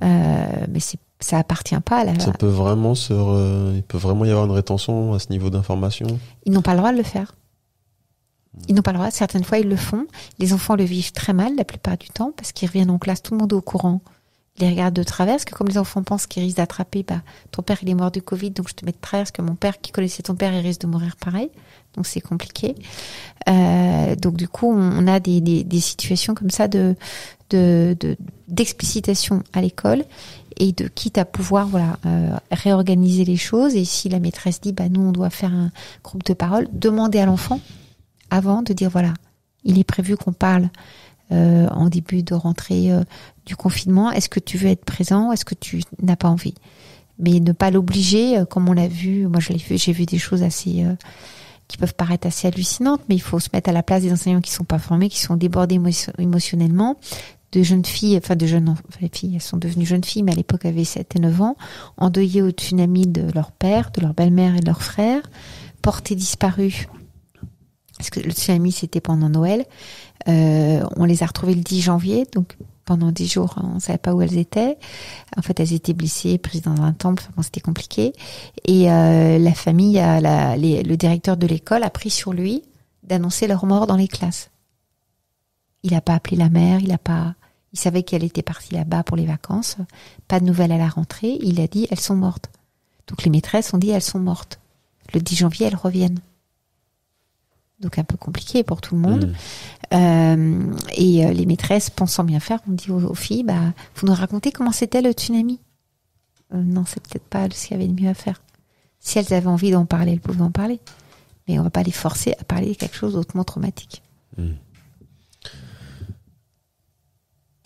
mais ça appartient pas à la. Ça peut vraiment il peut vraiment y avoir une rétention à ce niveau d'information. Ils n'ont pas le droit de le faire. Ils n'ont pas le droit. Certaines fois, ils le font. Les enfants le vivent très mal la plupart du temps parce qu'ils reviennent en classe, tout le monde est au courant. Les regards de travers, parce que comme les enfants pensent qu'ils risquent d'attraper, bah, ton père il est mort du Covid, donc je te mets de travers, parce que mon père qui connaissait ton père, il risque de mourir pareil, donc c'est compliqué. Donc du coup, on a des situations comme ça d'explicitation à l'école, et de quitte à pouvoir voilà réorganiser les choses, et si la maîtresse dit, bah, nous on doit faire un groupe de parole, demander à l'enfant, avant de dire, voilà, il est prévu qu'on parle en début de rentrée du confinement, est-ce que tu veux être présent, est-ce que tu n'as pas envie? Mais ne pas l'obliger, comme on l'a vu, moi je l'ai vu, j'ai vu des choses assez qui peuvent paraître assez hallucinantes, mais il faut se mettre à la place des enseignants qui sont pas formés, qui sont débordés émotionnellement, de jeunes filles, enfin de jeunes filles, elles sont devenues jeunes filles, mais à l'époque avaient 7 et 9 ans, endeuillées au tsunami de leur père, de leur belle-mère et de leur frère, portées disparues. Parce que le tsunami, c'était pendant Noël. On les a retrouvés le 10 janvier, donc pendant 10 jours, on savait pas où elles étaient. En fait, elles étaient blessées, prises dans un temple, bon, c'était compliqué. Et la famille, le directeur de l'école a pris sur lui d'annoncer leur mort dans les classes. Il n'a pas appelé la mère, il savait qu'elle était partie là-bas pour les vacances, pas de nouvelles à la rentrée, il a dit « elles sont mortes ». Donc les maîtresses ont dit « elles sont mortes ». Le 10 janvier, elles reviennent. Donc un peu compliqué pour tout le monde. Et les maîtresses, pensant bien faire, ont dit aux filles, bah, « vous nous racontez comment c'était le tsunami ?» Non, c'est peut-être pas ce qu'il y avait de mieux à faire. Si elles avaient envie d'en parler, elles pouvaient en parler. Mais on ne va pas les forcer à parler de quelque chose d'autrement traumatique.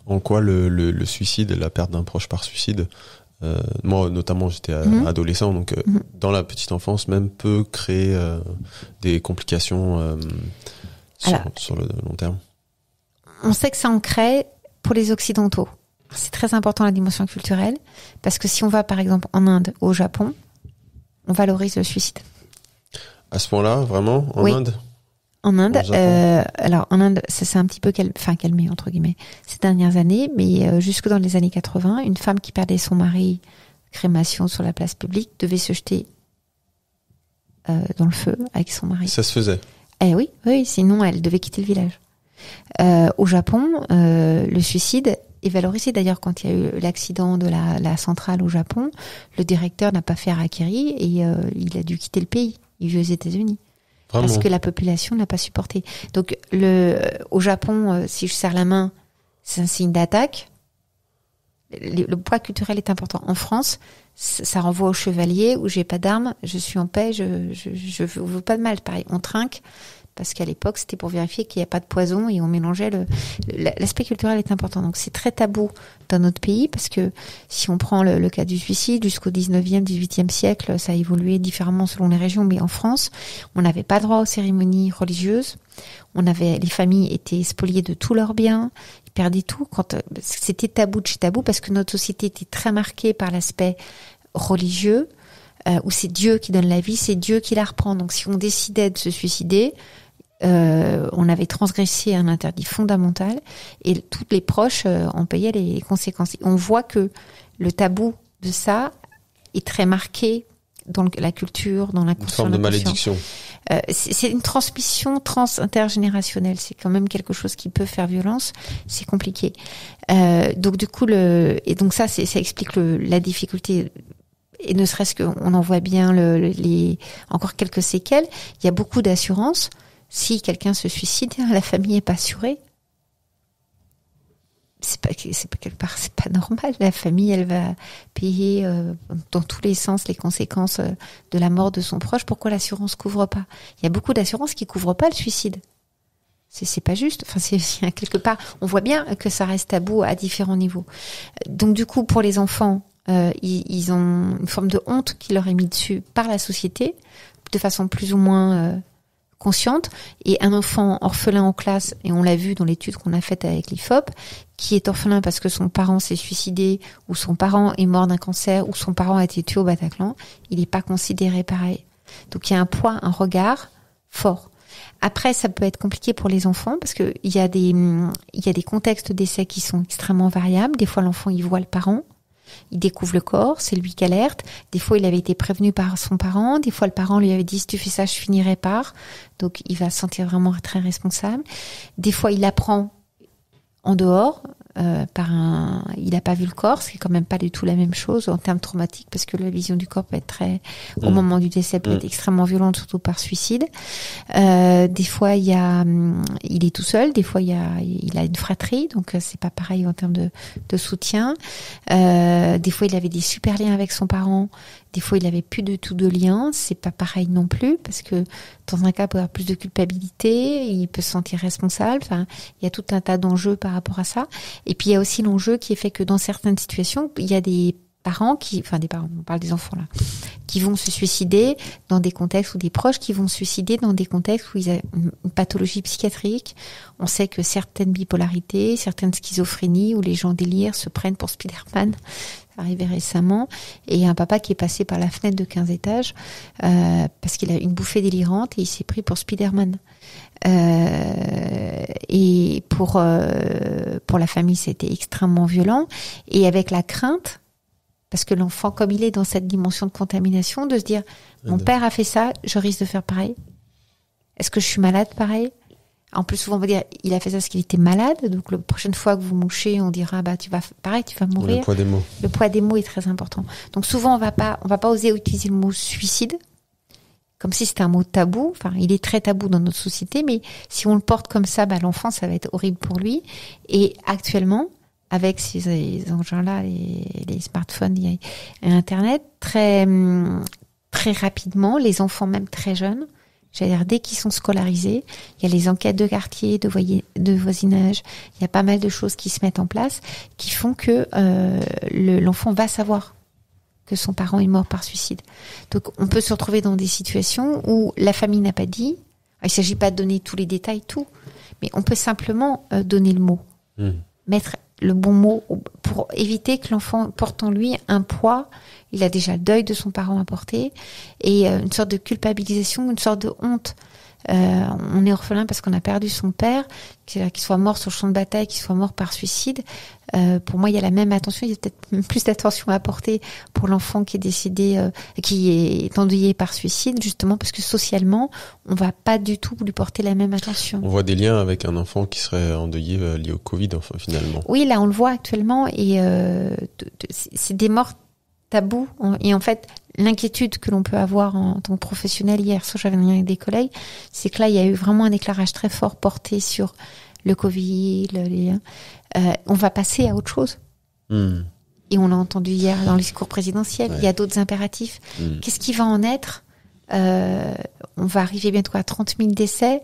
En quoi le suicide, la perte d'un proche par suicide, moi notamment j'étais adolescent, donc dans la petite enfance même, peut créer des complications sur le long terme. On sait que ça en crée pour les Occidentaux. C'est très important la dimension culturelle, parce que si on va par exemple en Inde ou au Japon, on valorise le suicide. À ce point-là, vraiment, en Inde ? En Inde, alors en Inde, ça s'est un petit peu calmé entre guillemets ces dernières années, mais jusque dans les années 80, une femme qui perdait son mari, crémation sur la place publique, devait se jeter dans le feu avec son mari. Ça se faisait. Eh oui, oui, sinon elle devait quitter le village. Au Japon, le suicide est valorisé. D'ailleurs, quand il y a eu l'accident de la centrale au Japon, le directeur n'a pas fait harakiri et il a dû quitter le pays. Il vit aux États-Unis. Vraiment. Parce que la population n'a pas supporté. Donc, au Japon, si je serre la main, c'est un signe d'attaque. Le poids culturel est important. En France, ça renvoie au chevalier où j'ai pas d'armes, je suis en paix, je veux pas de mal. Pareil, on trinque, parce qu'à l'époque, c'était pour vérifier qu'il n'y a pas de poison et on mélangeait l'aspect culturel est important. Donc, c'est très tabou dans notre pays parce que si on prend le cas du suicide, jusqu'au 19e, 18e siècle, ça a évolué différemment selon les régions, mais en France, on n'avait pas droit aux cérémonies religieuses. Les familles étaient spoliées de tous leurs biens, ils perdaient tout. C'était tabou de chez tabou parce que notre société était très marquée par l'aspect religieux, où c'est Dieu qui donne la vie, c'est Dieu qui la reprend. Donc si on décidait de se suicider, on avait transgressé un interdit fondamental et toutes les proches en payaient les conséquences. Et on voit que le tabou de ça est très marqué dans la culture, dans la conscience. Une forme de malédiction. C'est une transmission intergénérationnelle. C'est quand même quelque chose qui peut faire violence. C'est compliqué. Donc du coup, ça explique la difficulté. Et ne serait-ce qu'on en voit bien encore quelques séquelles. Il y a beaucoup d'assurances. Si quelqu'un se suicide, la famille n'est pas assurée. C'est pas normal. La famille, elle va payer dans tous les sens les conséquences de la mort de son proche. Pourquoi l'assurance couvre pas? Il y a beaucoup d'assurances qui couvrent pas le suicide. C'est pas juste. Enfin, c'est quelque part. On voit bien que ça reste tabou à différents niveaux. Donc du coup, pour les enfants, ils ont une forme de honte qui leur est mise dessus par la société, de façon plus ou moins consciente. Et un enfant orphelin en classe, et on l'a vu dans l'étude qu'on a faite avec l'IFOP, qui est orphelin parce que son parent s'est suicidé, ou son parent est mort d'un cancer, ou son parent a été tué au Bataclan, il n'est pas considéré pareil. Donc il y a un poids, un regard fort. Après, ça peut être compliqué pour les enfants parce que il y a des contextes d'essais qui sont extrêmement variables. Des fois, l'enfant il voit le parent. Il découvre le corps, c'est lui qui alerte. Des fois, il avait été prévenu par son parent. Des fois, le parent lui avait dit « si tu fais ça, je finirai par ». Donc, il va se sentir vraiment très responsable. Des fois, il apprend en dehors. Il n'a pas vu le corps, ce qui n'est quand même pas du tout la même chose en termes traumatiques, parce que la vision du corps peut être au moment du décès, peut être extrêmement violente, surtout par suicide. Des fois, il est tout seul, des fois, il a une fratrie, donc c'est pas pareil en termes de soutien. Des fois, il avait des super liens avec son parent. Des fois, il n'avait plus du tout de lien. C'est pas pareil non plus, parce que dans un cas, il peut avoir plus de culpabilité, il peut se sentir responsable. Enfin, il y a tout un tas d'enjeux par rapport à ça. Et puis, il y a aussi l'enjeu qui est fait que dans certaines situations, il y a des parents on parle des enfants là, qui vont se suicider dans des contextes où des proches qui vont se suicider dans des contextes où ils ont une pathologie psychiatrique. On sait que certaines bipolarités, certaines schizophrénies où les gens délirent se prennent pour Spider-Man. arrivé récemment, et un papa qui est passé par la fenêtre de 15 étages parce qu'il a une bouffée délirante et il s'est pris pour Spider-Man. Et pour la famille, c'était extrêmement violent, et avec la crainte, parce que l'enfant, comme il est dans cette dimension de contamination, de se dire « mon père a fait ça, je risque de faire pareil. Est-ce que je suis malade pareil ?» En plus, souvent, on va dire, il a fait ça parce qu'il était malade. Donc, la prochaine fois que vous mouchez, on dira, bah, tu vas, pareil, tu vas mourir. Le poids des mots. Le poids des mots est très important. Donc, souvent, on va pas oser utiliser le mot suicide. Comme si c'était un mot tabou. Enfin, il est très tabou dans notre société. Mais si on le porte comme ça, bah, l'enfant, ça va être horrible pour lui. Et actuellement, avec ces engins-là, les smartphones, et Internet, très, très rapidement, les enfants, même très jeunes, c'est-à-dire, dès qu'ils sont scolarisés, il y a les enquêtes de quartier, de voisinage, il y a pas mal de choses qui se mettent en place, qui font que l'enfant va savoir que son parent est mort par suicide. Donc, on peut se retrouver dans des situations où la famille n'a pas dit, il ne s'agit pas de donner tous les détails, tout, mais on peut simplement donner le mot, mettre le bon mot pour éviter que l'enfant porte en lui un poids. Il a déjà le deuil de son parent à porter et une sorte de culpabilisation, une sorte de honte. On est orphelin parce qu'on a perdu son père, qu'il soit mort sur le champ de bataille, qu'il soit mort par suicide. Pour moi, il y a la même attention, il y a peut-être plus d'attention à porter pour l'enfant qui est décédé, qui est endeuillé par suicide, justement parce que socialement, on va pas du tout lui porter la même attention. On voit des liens avec un enfant qui serait endeuillé lié au Covid, enfin, finalement. Oui, là, on le voit actuellement, et c'est des morts tabous. Et en fait, l'inquiétude que l'on peut avoir en tant que professionnel, hier, soit j'avais un lien avec des collègues, c'est que là, il y a eu vraiment un éclairage très fort porté sur le Covid, on va passer à autre chose. Et on l'a entendu hier dans le discours présidentiel, il y a d'autres impératifs. Qu'est-ce qui va en être? On va arriver bientôt à 30 000 décès.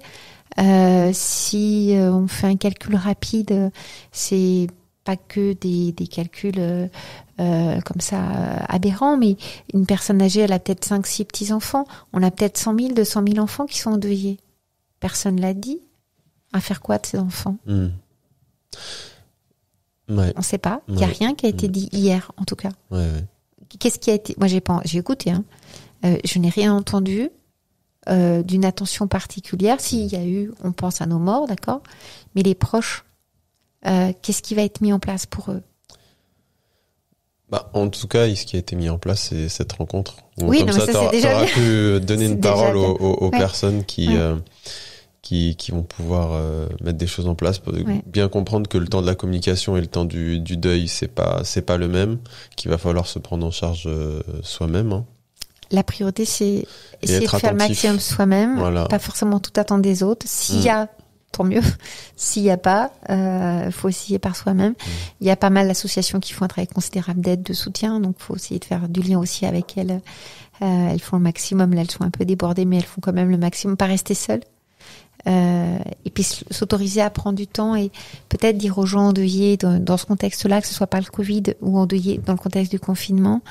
Si on fait un calcul rapide, c'est pas que des calculs comme ça aberrants, mais une personne âgée, elle a peut-être 5-6 petits-enfants. On a peut-être 100 000, 200 000 enfants qui sont endeuillés. Personne l'a dit. À faire quoi de ces enfants? Ouais. On ne sait pas. Il n'y a rien qui a été dit hier, en tout cas. Qu'est-ce qui a été... Moi, j'ai écouté. Je n'ai rien entendu d'une attention particulière. S'il y a eu, on pense à nos morts, d'accord? Mais les proches, qu'est-ce qui va être mis en place pour eux? Bah, en tout cas, ce qui a été mis en place, c'est cette rencontre. Où, oui, comme non, ça, t'auras pu donner une parole aux personnes qui vont pouvoir mettre des choses en place pour bien comprendre que le temps de la communication et le temps du deuil, c'est pas le même, qu'il va falloir se prendre en charge soi-même. La priorité, c'est essayer de faire le maximum soi-même, pas forcément tout attendre des autres. S'il y a, tant mieux. S'il n'y a pas, faut essayer par soi-même. Il y a pas mal d'associations qui font un travail considérable d'aide, de soutien, donc faut essayer de faire du lien aussi avec elles. Elles font le maximum. Là, elles sont un peu débordées, mais elles font quand même le maximum. Pas rester seules. Et puis s'autoriser à prendre du temps et peut-être dire aux gens endeuillés dans ce contexte-là, que ce soit pas le Covid ou endeuillés dans le contexte du confinement,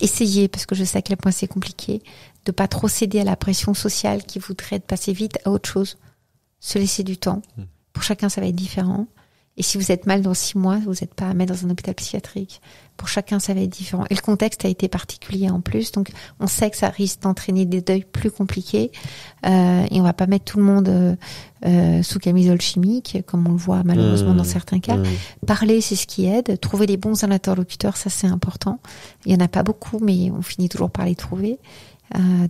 essayer, parce que je sais à quel point c'est compliqué, de pas trop céder à la pression sociale qui voudrait de passer vite à autre chose. Se laisser du temps. Pour chacun, ça va être différent. Et si vous êtes mal dans 6 mois, vous n'êtes pas à mettre dans un hôpital psychiatrique. Pour chacun, ça va être différent. Et le contexte a été particulier en plus. Donc, on sait que ça risque d'entraîner des deuils plus compliqués. Et on va pas mettre tout le monde sous camisole chimique, comme on le voit malheureusement dans certains cas. Parler, c'est ce qui aide. Trouver les bons interlocuteurs, ça c'est important. Il y en a pas beaucoup, mais on finit toujours par les trouver.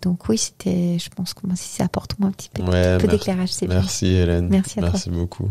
Donc oui, je pense que moi, si ça apporte moi un petit peu d'éclairage, c'est bien. Merci Hélène. Merci à toi. Merci beaucoup.